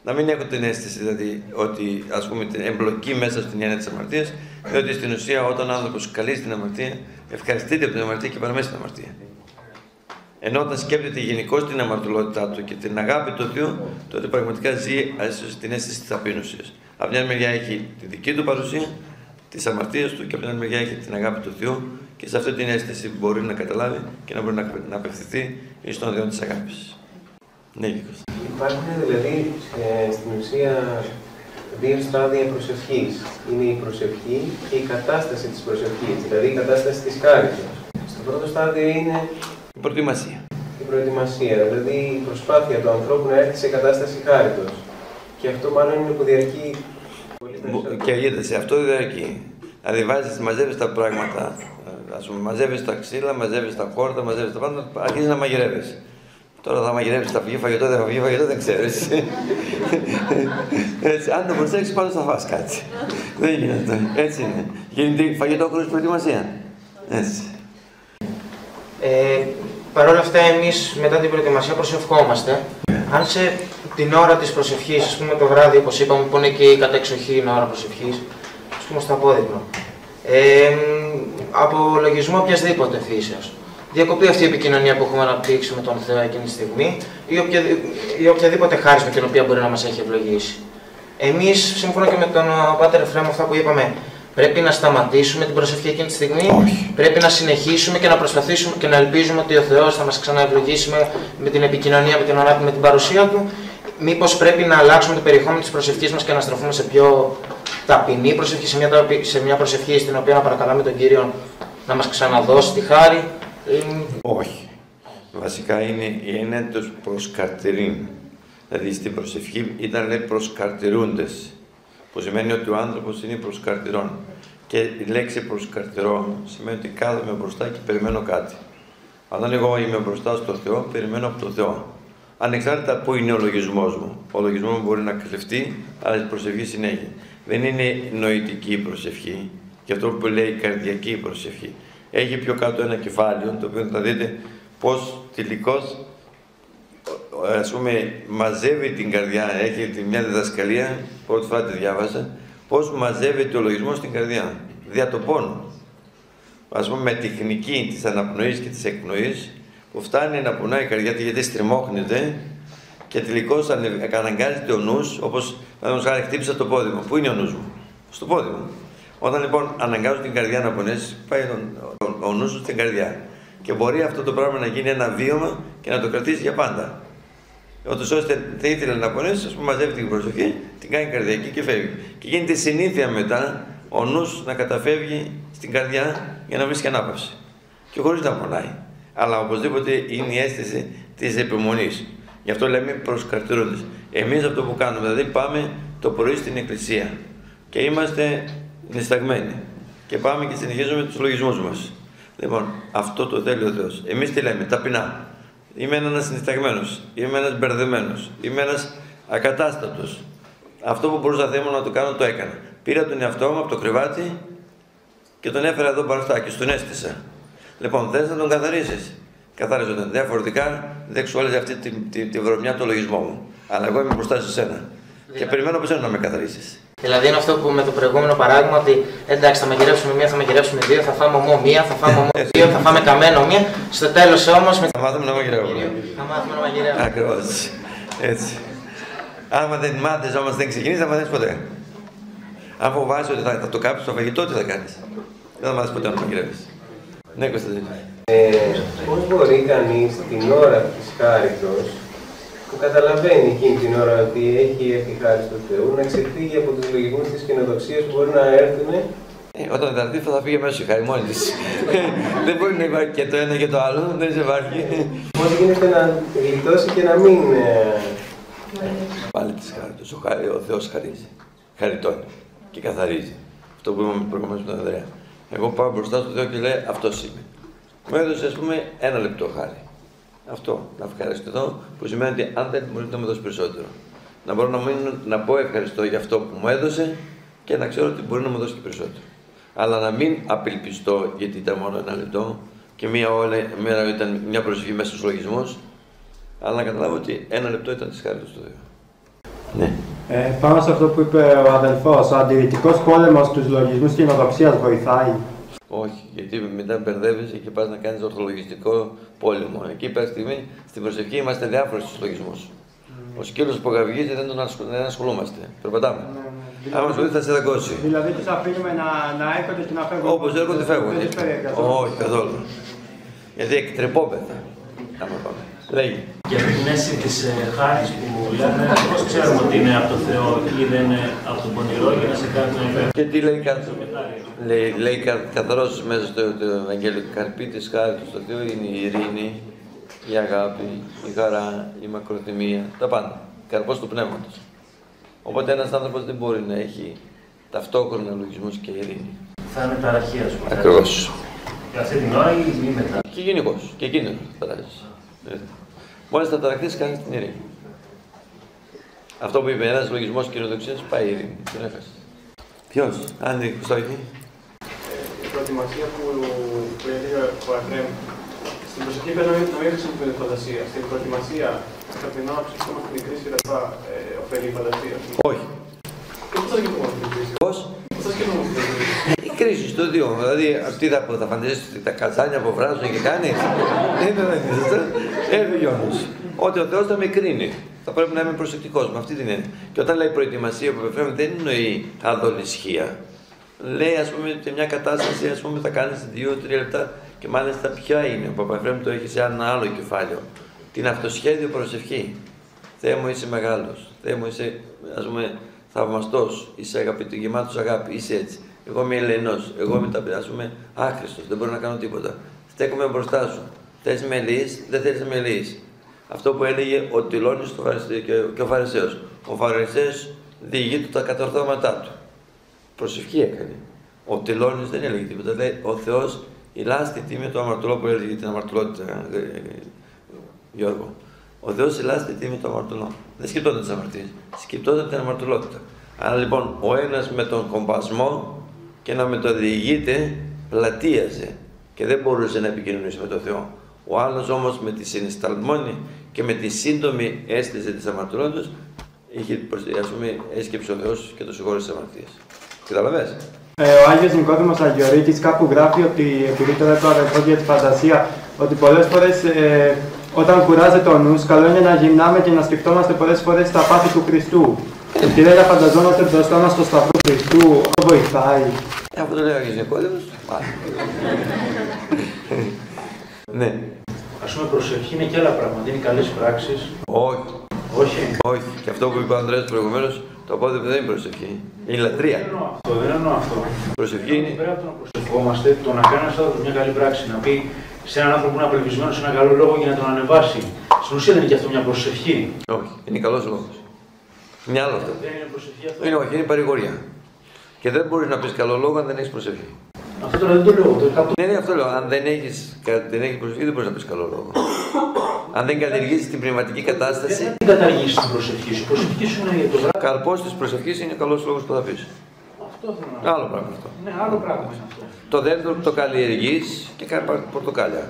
Να μην έχω την αίσθηση δηλαδή ότι ας πούμε την εμπλοκή μέσα στην έννοια της αμαρτίας, διότι στην ουσία όταν ο άνθρωπος καλεί στην αμαρτία, ευχαριστείται από την αμαρτία και παραμένει στην αμαρτία. Ενώ όταν σκέπτεται γενικώς την αμαρτωλότητά του και την αγάπη του Θεού, τότε πραγματικά ζει την αίσθηση της ταπείνωσης. Από μια μεριά έχει τη δική του παρουσία, τις αμαρτίες του, και από την άλλη μεριά έχει την αγάπη του Θεού, και σε αυτή την αίσθηση μπορεί να καταλάβει και να μπορεί να απευθυνθεί στον Θεό της αγάπης. Ναι, υπάρχουν δηλαδή στην ουσία δύο στάδια προσευχής. Είναι η προσευχή και η κατάσταση της προσευχής, δηλαδή η κατάσταση της χάρης. Στο πρώτο στάδιο είναι η προετοιμασία. Η προετοιμασία, δηλαδή η προσπάθεια του ανθρώπου να έρθει σε κατάσταση χάριτος. Και αυτό μάλλον είναι που διαρκεί πολύ περισσότερο. Και γίνεται, αυτό διαρκεί. Δηλαδή μαζεύεις τα πράγματα, ας πούμε, μαζεύεις τα ξύλα, μαζεύεις τα χόρτα, μαζεύεις τα πάντα, αρχίζεις να μαγειρεύεις. Τώρα θα μαγειρεύεις, θα φύγει φαγητό, δεν θα φύγει φαγητό, δεν ξέρεις. Έτσι, αν το προσέξεις, πάντως θα φας κάτι. Δεν γίνεται. Έτσι είναι. Γίνεται φαγητό χωρίς προετοιμασία. Έτσι. Παρ' όλα αυτά, εμείς μετά την προετοιμασία προσευχόμαστε. Αν σε την ώρα της προσευχής, ας πούμε το βράδυ, όπως είπαμε, που είναι και η κατεξοχή ώρα προσευχής, ας πούμε στο απόδειπνο, από λογισμό οποιασδήποτε φύσεως, διακοπεί αυτή η επικοινωνία που έχουμε αναπτύξει με τον Θεό εκείνη τη στιγμή ή οποιαδήποτε χάρισμα την οποία μπορεί να μας έχει ευλογήσει. Εμείς, σύμφωνα και με τον Πάτερ Εφραίμ, αυτά που είπαμε, πρέπει να σταματήσουμε την προσευχή εκείνη τη στιγμή. Όχι. Πρέπει να συνεχίσουμε και να προσπαθήσουμε και να ελπίζουμε ότι ο Θεός θα μας ξαναευλογήσει με την επικοινωνία, με την αγάπη, με την παρουσία του. Μήπως πρέπει να αλλάξουμε το περιεχόμενο της προσευχής μας και να στραφούμε σε πιο ταπεινή προσευχή, σε μια προσευχή στην οποία να παρακαλάμε τον Κύριο να μας ξαναδώσει τη χάρη? Όχι. Βασικά είναι η έννοια του προσκαρτηρήν. Δηλαδή στην προσευχή ήταν λέει προσκαρτηρούντες, που σημαίνει ότι ο άνθρωπος είναι προσκαρτηρών. Και η λέξη προσκαρτηρών σημαίνει ότι κάθομαι μπροστά και περιμένω κάτι. Αν εγώ είμαι μπροστά στο Θεό, περιμένω από τον Θεό. Ανεξάρτητα πού είναι ο λογισμός μου. Ο λογισμός μου μπορεί να κρυφτεί, αλλά η προσευχή συνέχεια. Δεν είναι νοητική προσευχή, και αυτό που λέει καρδιακή προσευχή. Έχει πιο κάτω ένα κεφάλαιο, το οποίο θα δείτε πώς τελικώς, ας πούμε, μαζεύει την καρδιά. Έχει μια διδασκαλία, πρώτη φορά τη διάβασα, πώς μαζεύεται ο λογισμός στην καρδιά, δια το πόνο. Ας πούμε, με τεχνική της αναπνοής και της εκπνοής, που φτάνει να πονάει η καρδιά του, γιατί στριμώχνεται και τελικώς αναγκάζεται ο νους, όπως, παραδείγματος χάρη, χτύπησα το πόδι μου. Πού είναι ο νους μου? Στο πόδι μου. Όταν λοιπόν αναγκάζουν την καρδιά να πονέσει, πάει ο νους στην καρδιά. Και μπορεί αυτό το πράγμα να γίνει ένα βίωμα και να το κρατήσει για πάντα. Ότως ώστε θα ήθελε να πονέσει, ας πούμε, μαζεύει την προσοχή, την κάνει καρδιακή και φεύγει. Και γίνεται συνήθεια μετά ο νους να καταφεύγει στην καρδιά για να βρίσκει ανάπαυση. Και χωρίς να πονάει. Αλλά οπωσδήποτε είναι η αίσθηση της επιμονής. Γι' αυτό λέμε προσκαρτήρωτες. Εμείς αυτό που κάνουμε, δηλαδή πάμε το πρωί στην εκκλησία και είμαστε νησταγμένοι. Και πάμε και συνεχίζουμε τους λογισμούς μας. Λοιπόν, αυτό το θέλει ο Θεός. Εμείς τι λέμε, ταπεινά. Είμαι ένας νησταγμένος, είμαι ένας μπερδεμένος, είμαι ένας ακατάστατος. Αυτό που μπορούσα να το κάνω, το έκανα. Πήρα τον εαυτό μου από το κρεβάτι και τον έφερα εδώ μπροστά και στον έστησα. Λοιπόν, θες να τον καθαρίσεις. Καθάριζονταν. Διαφορετικά δεν ξεχώριζε αυτή τη βρωμιά του λογισμού μου. Αλλά εγώ είμαι μπροστά σε σένα. Και περιμένω από σένα να με καθαρίσεις. Δηλαδή είναι αυτό που με το προηγούμενο παράδειγμα ότι εντάξει, θα μαγειρεύσουμε μία, θα μαγειρεύσουμε δύο, θα φάμε ομό μία, θα φάμε ομό δύο, θα φάμε καμένο μία. Στο τέλος όμως. Θα μάθουμε να μαγειρεύουμε. Θα μάθουμε να μαγειρεύουμε. Ακριβώς. Έτσι. Άμα δεν μάθεις όμως δεν ξεκινήσεις, θα μάθεις ποτέ. Αν φοβάσαι ότι θα το κάψεις το φαγητό, τι θα κάνεις. Δεν θα μάθεις ποτέ να μαγειρεύεις. Ναι, Κωνσταντίνε. Πώς μπορεί κανείς την ώρα της χάριτος, που καταλαβαίνει εκείνη την ώρα ότι έχει έρθει χάρη του Θεού, να ξεφύγει από τους λογισμούς της καινοδοξίας που μπορεί να έρθουν. Όταν δηλαδή θα φύγει μέσα η χάρη μόνη της. Δεν μπορεί να υπάρχει και το ένα και το άλλο, δεν σε υπάρχει. Πώς γίνεται να γλιτώσει και να μην. Πάλι της χάριτος. Ο Θεός χαρίζει. Χαριτώνει και καθαρίζει. Αυτό που είπαμε προηγουμένως με τον Ανδρέα. Εγώ πάω μπροστά στο Θεό και λέει αυτός είμαι. Μου έδωσε, ας πούμε, ένα λεπτό χάρη. Αυτό, να ευχαριστηθώ, που σημαίνει ότι αν δεν μπορεί να μου δώσει περισσότερο. Να μπορώ να πω ευχαριστώ για αυτό που μου έδωσε και να ξέρω ότι μπορεί να μου δώσει και περισσότερο. Αλλά να μην απελπιστώ γιατί ήταν μόνο ένα λεπτό και μία ώρα ήταν μια προσευχή μέσα στους λογισμούς. Αλλά να καταλάβω ότι ένα λεπτό ήταν της χάριτος του Θεού. Ναι. Πάνω σε αυτό που είπε ο αδελφός, ο αντιρρητικός πόλεμος στους λογισμούς καινοδοξίας βοηθάει. Όχι, γιατί μετά μπερδεύεσαι και πας να κάνεις ορθολογιστικό πόλεμο. Εκεί πέρα στιγμή στην προσευχή είμαστε διάφοροι στους λογισμούς. Ο σκύλος που καυγίζει δεν ασχολούμαστε. Περπατάμε. Άμα ασχολείται θα σε δαγκώσει. Δηλαδή τους αφήνουμε να έρχονται και να φεύγουν. Όπως έρχονται φεύγουν. Όχι καθόλου. Γιατί εκτρεπόμεθα. Άμα πάμε. Λέγει. Για την αίσθηση της χάρης που λέμε, πώς ξέρουμε ότι είναι από το Θεό ή δεν είναι από τον πονηρό για να σε κάνει να υπέρ. Και τι λέει καθαρός μέσα στο Ευαγγέλιο, καρπί της χάρης του Θεού είναι η ειρήνη, η αγάπη, η χαρά, η μακροθυμία, τα πάντα. Καρπός του πνεύματος. Οπότε ένας άνθρωπος δεν μπορεί να έχει ταυτόχρονα λογισμούς και ειρήνη. Θα είναι ταραχία σου. Ακριβώς. Και αυτή την ώρα ή μετά. Και γενικώς. Και εκείνος θα ταράζεις. Μόλις θα ταραχτείς, κάνεις την ειρήνη. Αυτό που είπε, ένας λογισμός καινοδοξίας πάει η ειρήνη. Τον έχασες. Ποιος, Άννη, Κωστάκη. Η προετοιμασία που έλεγε ο Αφραίμ, στην προσοχή είπε να μην χρησιμοποιούν τη φαντασία. Στην προετοιμασία, καθημερινά να ψηφίσουμε την κρίση κτλ. Ωφελεί η φαντασία. Όχι. Πώς θα σκεφτούμε αυτή την κρίση. Πώς. Πώς θα σκεφτούμε αυτή την κρίση. Η κρίση στο δύο. Δηλαδή, αυτή θα φανταστείς τα καζάνια που βράζουν και κάνεις. Έφυγε όμως. Ότι ο Θεός θα με κρίνει. Θα πρέπει να είμαι προσεκτικός με αυτή την έννοια. Και όταν λέει προετοιμασία που επεφέρουμε, δεν εννοεί αδολισχία. Λέει, ας πούμε, ότι μια κατάσταση ας πούμε, θα κάνεις 2-3 λεπτά και μάλιστα ποια είναι. Ο Παπαφρέμ το έχει σε ένα άλλο κεφάλαιο. Την αυτοσχέδιο προσευχή. Θεέ μου, είσαι μεγάλος. Θεέ μου, είσαι ας πούμε, θαυμαστός. Είσαι αγαπητός, γεμάτος αγάπη. Είσαι έτσι. Εγώ είμαι ελεηνός. Εγώ είμαι άχρηστος. Δεν μπορώ να κάνω τίποτα. Στέκομαι μπροστά σου. Θες με ελεείς, δεν θες με ελεείς. Αυτό που έλεγε ο Τυλώνης και ο Φαρισαίος. Ο Φαρισαίος διηγεί τα κατορθώματά του. Προσευχή έκανε. Ο Τυλώνης δεν έλεγε τίποτα. Λέει, ο Θεός ηλάστη τίμη του αμαρτωλό που έλεγε την αμαρτωλότητα, Γιώργο. Ο Θεός ηλάστη τίμη του αμαρτωλό. Δεν σκεπτόταν τις αμαρτίες. Σκεπτόταν την αμαρτωλότητα. Άρα λοιπόν ο ένας με τον κομπασμό και να με το διηγείται πλατείαζε και δεν μπορούσε να επικοινωνήσει με τον Θεό. Ο άλλος όμως με τη συναισθαλμόνη και με τη σύντομη αίσθηση της αμαρτωλότητας είχε έσκεψε ο Θεός και το συγχώρησε της αμαρτίας. Καταλαβαίνεις. Ο Άγιος Νικόδημος Αγιορείτης κάπου γράφει ότι, επειδή τώρα το αδελφό για τη φαντασία, ότι πολλές φορές όταν κουράζεται ο νους, καλό είναι να γυμνάμε και να σκεφτόμαστε πολλές φορές τα πάθη του Χριστού. Και λέει να φανταζόμαστε μπροστά μας στο σταυρό Χριστού, αυτό βοηθάει. Αφού το λέω και σε κόλεμος, πάλι. Ναι. Ας πούμε, προσευχή είναι και άλλα πράγματα, είναι καλές πράξεις. Όχι. Όχι. Όχι. Και αυτό που είπε ο Ανδρέας προηγουμένως, το απόδειο δεν είναι προσευχή. Είναι λατρεία. Δεν εννοώ αυτό, δεν εννοώ αυτό. Προσευχή είναι. Πέρα από το να προσευχόμαστε, το να κάνει ένα άνθρωπο μια καλή πράξη, να πει σε έναν άνθρωπο που είναι απελπισμένο σε έναν καλό λόγο για να τον ανεβάσει. Στην ουσία δεν είναι και αυτό μια προσευχή. Όχι. Είναι καλός λόγος. Είναι άλλο αυτό. Δεν είναι προσευχή αυτό. Είναι, όχι, είναι παρηγορία. Και δεν μπορεί να πει καλό λόγο αν δεν έχει προσευχή. Αυτό τώρα δεν το λέω. Ναι, ναι, αυτό λέω. Αν δεν έχει προσευχή, δεν μπορεί να πει καλό λόγο. Αν δεν καταργήσει την πνευματική κατάσταση. Δεν καταργήσει την προσευχή σου. Προσευχή σου είναι για το βράδυ. Καρπός τη προσευχή είναι καλό λόγο που θα πει. Αυτό θέλω να πω. Άλλο πράγμα αυτό. Ναι, άλλο πράγμα είναι αυτό. Το δέντρο το καλλιεργεί και κάνει πορτοκάλια.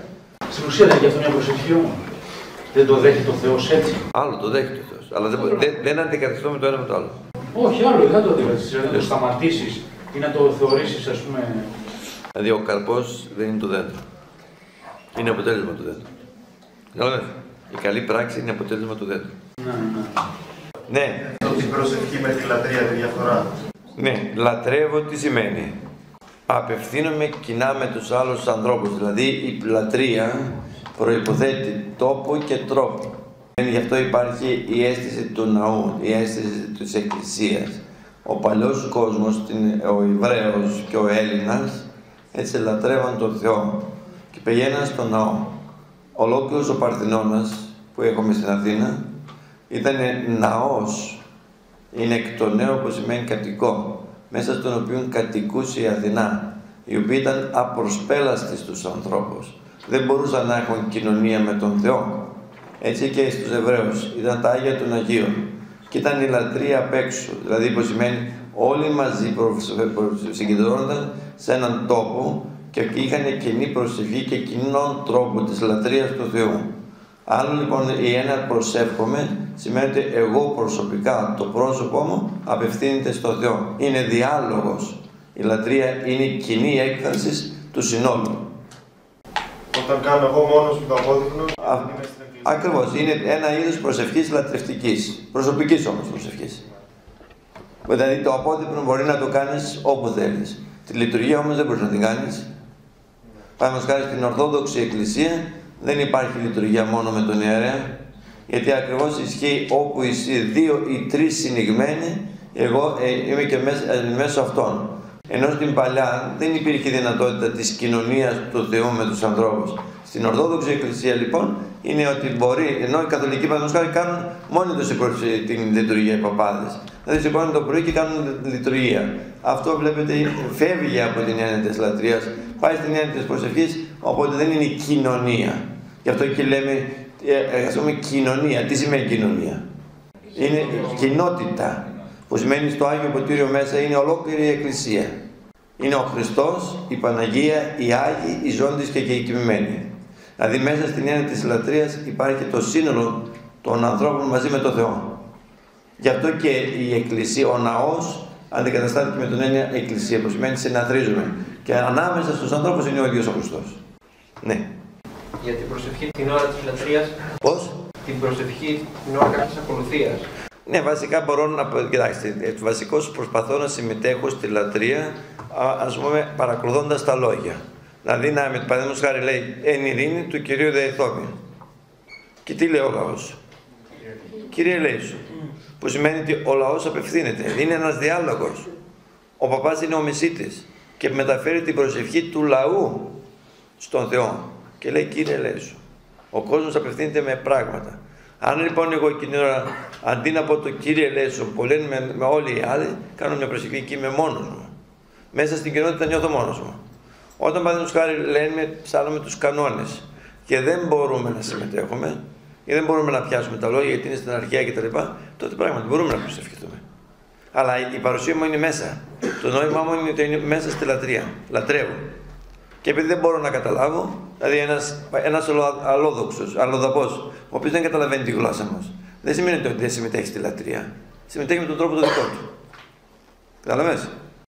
Στην ουσία δεν είναι αυτό μια προσευχή όμως. Δεν το δέχεται ο Θεός έτσι. Άλλο το δέχεται ο Θεός. Αλλά δεν αντικαθιστώ με το ένα με το άλλο. Όχι, άλλο δεν το αντικαθιστεί. Να το σταματήσει ή να το θεωρήσει, α πούμε. Δηλαδή ο καρπός δεν είναι το δέντρο. Είναι αποτέλεσμα του δέντρου. Κατάλαβε. Η καλή πράξη είναι αποτέλεσμα του δέντρου. Ναι. Ναι. Την προσευχή με τη λατρεία τη διαφορά. Ναι. Λατρεύω τι σημαίνει. Απευθύνομαι κοινά με τους άλλους ανθρώπους. Δηλαδή η λατρεία προϋποθέτει τόπο και τρόπο. Γι' αυτό υπάρχει η αίσθηση του ναού, η αίσθηση της εκκλησίας. Ο παλιός κόσμος, ο Ιβραίος και ο Έλληνας, έτσι λατρεύαν τον Θεό και πηγαίναν στον ναό. Ολόκληρος ο Παρθενώνας που έχουμε στην Αθήνα ήταν ναός, είναι εκ των νέων που σημαίνει κατοικό, μέσα στον οποίο κατοικούσε η Αθηνά, οι οποίοι ήταν απροσπέλαστοι στους ανθρώπους. Δεν μπορούσαν να έχουν κοινωνία με τον Θεό. Έτσι και στους Εβραίους ήταν τα Άγια των Αγίων και ήταν η λατρεία απ' έξω, δηλαδή που σημαίνει όλοι μαζί συγκεντρώνονταν σε έναν τόπο και είχαν κοινή προσευχή και κοινό τρόπο της λατρείας του Θεού. Άλλο λοιπόν η ένα προσεύχομαι σημαίνει ότι εγώ προσωπικά το πρόσωπό μου απευθύνεται στο Θεό. Είναι διάλογος. Η λατρεία είναι η κοινή έκφραση του συνόλου. Όταν κάνω εγώ μόνος μου το απόδειχνο, είμαι στην εκκλησία. Ακριβώς. Είναι ένα είδος προσευχής λατρευτικής. Προσωπικής όμως προσευχής. Δηλαδή το απόδειπνο μπορεί να το κάνεις όπου θέλεις. Τη λειτουργία όμως δεν μπορείς να την κάνεις. Παραδείγματος χάρη στην Ορθόδοξη Εκκλησία δεν υπάρχει λειτουργία μόνο με τον ιερέα. Γιατί ακριβώς ισχύει όπου εσύ δύο ή τρεις συνηγμένοι, εγώ είμαι και μέσω αυτών. Ενώ στην παλιά δεν υπήρχε δυνατότητα της κοινωνίας του Θεού με τους ανθρώπους. Στην Ορθόδοξη Εκκλησία λοιπόν είναι ότι μπορεί, ενώ οι Καθολικοί παραδείγματος χάρη κάνουν μόνοι τους την λειτουργία οι παπάδες. Δηλαδή σηκώνουν το πρωί και κάνουν λειτουργία. Αυτό βλέπετε φεύγει από την έννοια της λατρείας, πάει στην έννοια της προσευχής, οπότε δεν είναι η κοινωνία. Γι' αυτό και λέμε, ας πούμε κοινωνία. Τι σημαίνει κοινωνία? Είναι κοινότητα, που σημαίνει στο Άγιο Ποτήριο μέσα είναι ολόκληρη η Εκκλησία. Είναι ο Χριστός, η Παναγία, οι Άγιοι, οι ζώντες και οι κοιμημένοι. Δηλαδή μέσα στην έννοια της λατρείας υπάρχει το σύνολο των ανθρώπων μαζί με τον Θεό. Γι' αυτό και η Εκκλησία, ο ναός, αντικαταστάθηκε με τον έννοια Εκκλησία, που σημαίνει συναθρίζουμε. Και ανάμεσα στους ανθρώπους είναι ο ίδιος ο Χριστός. Ναι. Για την προσευχή την ώρα της λατρείας. Πώς? Την προσευχή την ώρα της ακολουθίας. Ναι, βασικά μπορώ να πω. Κοιτάξτε, βασικώς προσπαθώ να συμμετέχω στη λατρεία, ας πούμε, παρακολουθώντας τα λόγια. Δηλαδή, να με παραδείγματος χάρη λέει εν ειρήνη του Κυρίου Δεϊθόμη. Και τι λέει ο λαός? Κύριε Ελέησου. Που σημαίνει ότι ο λαός απευθύνεται. Είναι ένας διάλογος. Ο παπάς είναι ο μεσίτης και μεταφέρει την προσευχή του λαού στον Θεό. Και λέει Κύριε Ελέησου. Ο κόσμος απευθύνεται με πράγματα. Αν λοιπόν εγώ εκείνη την ώρα, αντί να πω το Κύριε Ελέησου που λένε με όλοι οι άλλοι, κάνω μια προσευχή και είμαι μόνος μου. Μέσα στην κοινότητα νιώθω μόνος μου. Όταν παραδείγματος χάρη λέμε, ψάλλουμε τους κανόνες και δεν μπορούμε να συμμετέχουμε, ή δεν μπορούμε να πιάσουμε τα λόγια γιατί είναι στην αρχαία κτλ. Τότε πράγματι μπορούμε να προσευχηθούμε. Αλλά η παρουσία μου είναι μέσα. Το νόημά μου είναι ότι είναι μέσα στη λατρεία. Λατρεύω. Και επειδή δεν μπορώ να καταλάβω, δηλαδή ένας αλλόδοξος, αλλοδαπός, ο οποίος δεν καταλαβαίνει τη γλώσσα μας, δεν σημαίνει ότι δεν συμμετέχει στη λατρεία. Συμμετέχει με τον τρόπο το δικό του. Καταλαβαίνεις.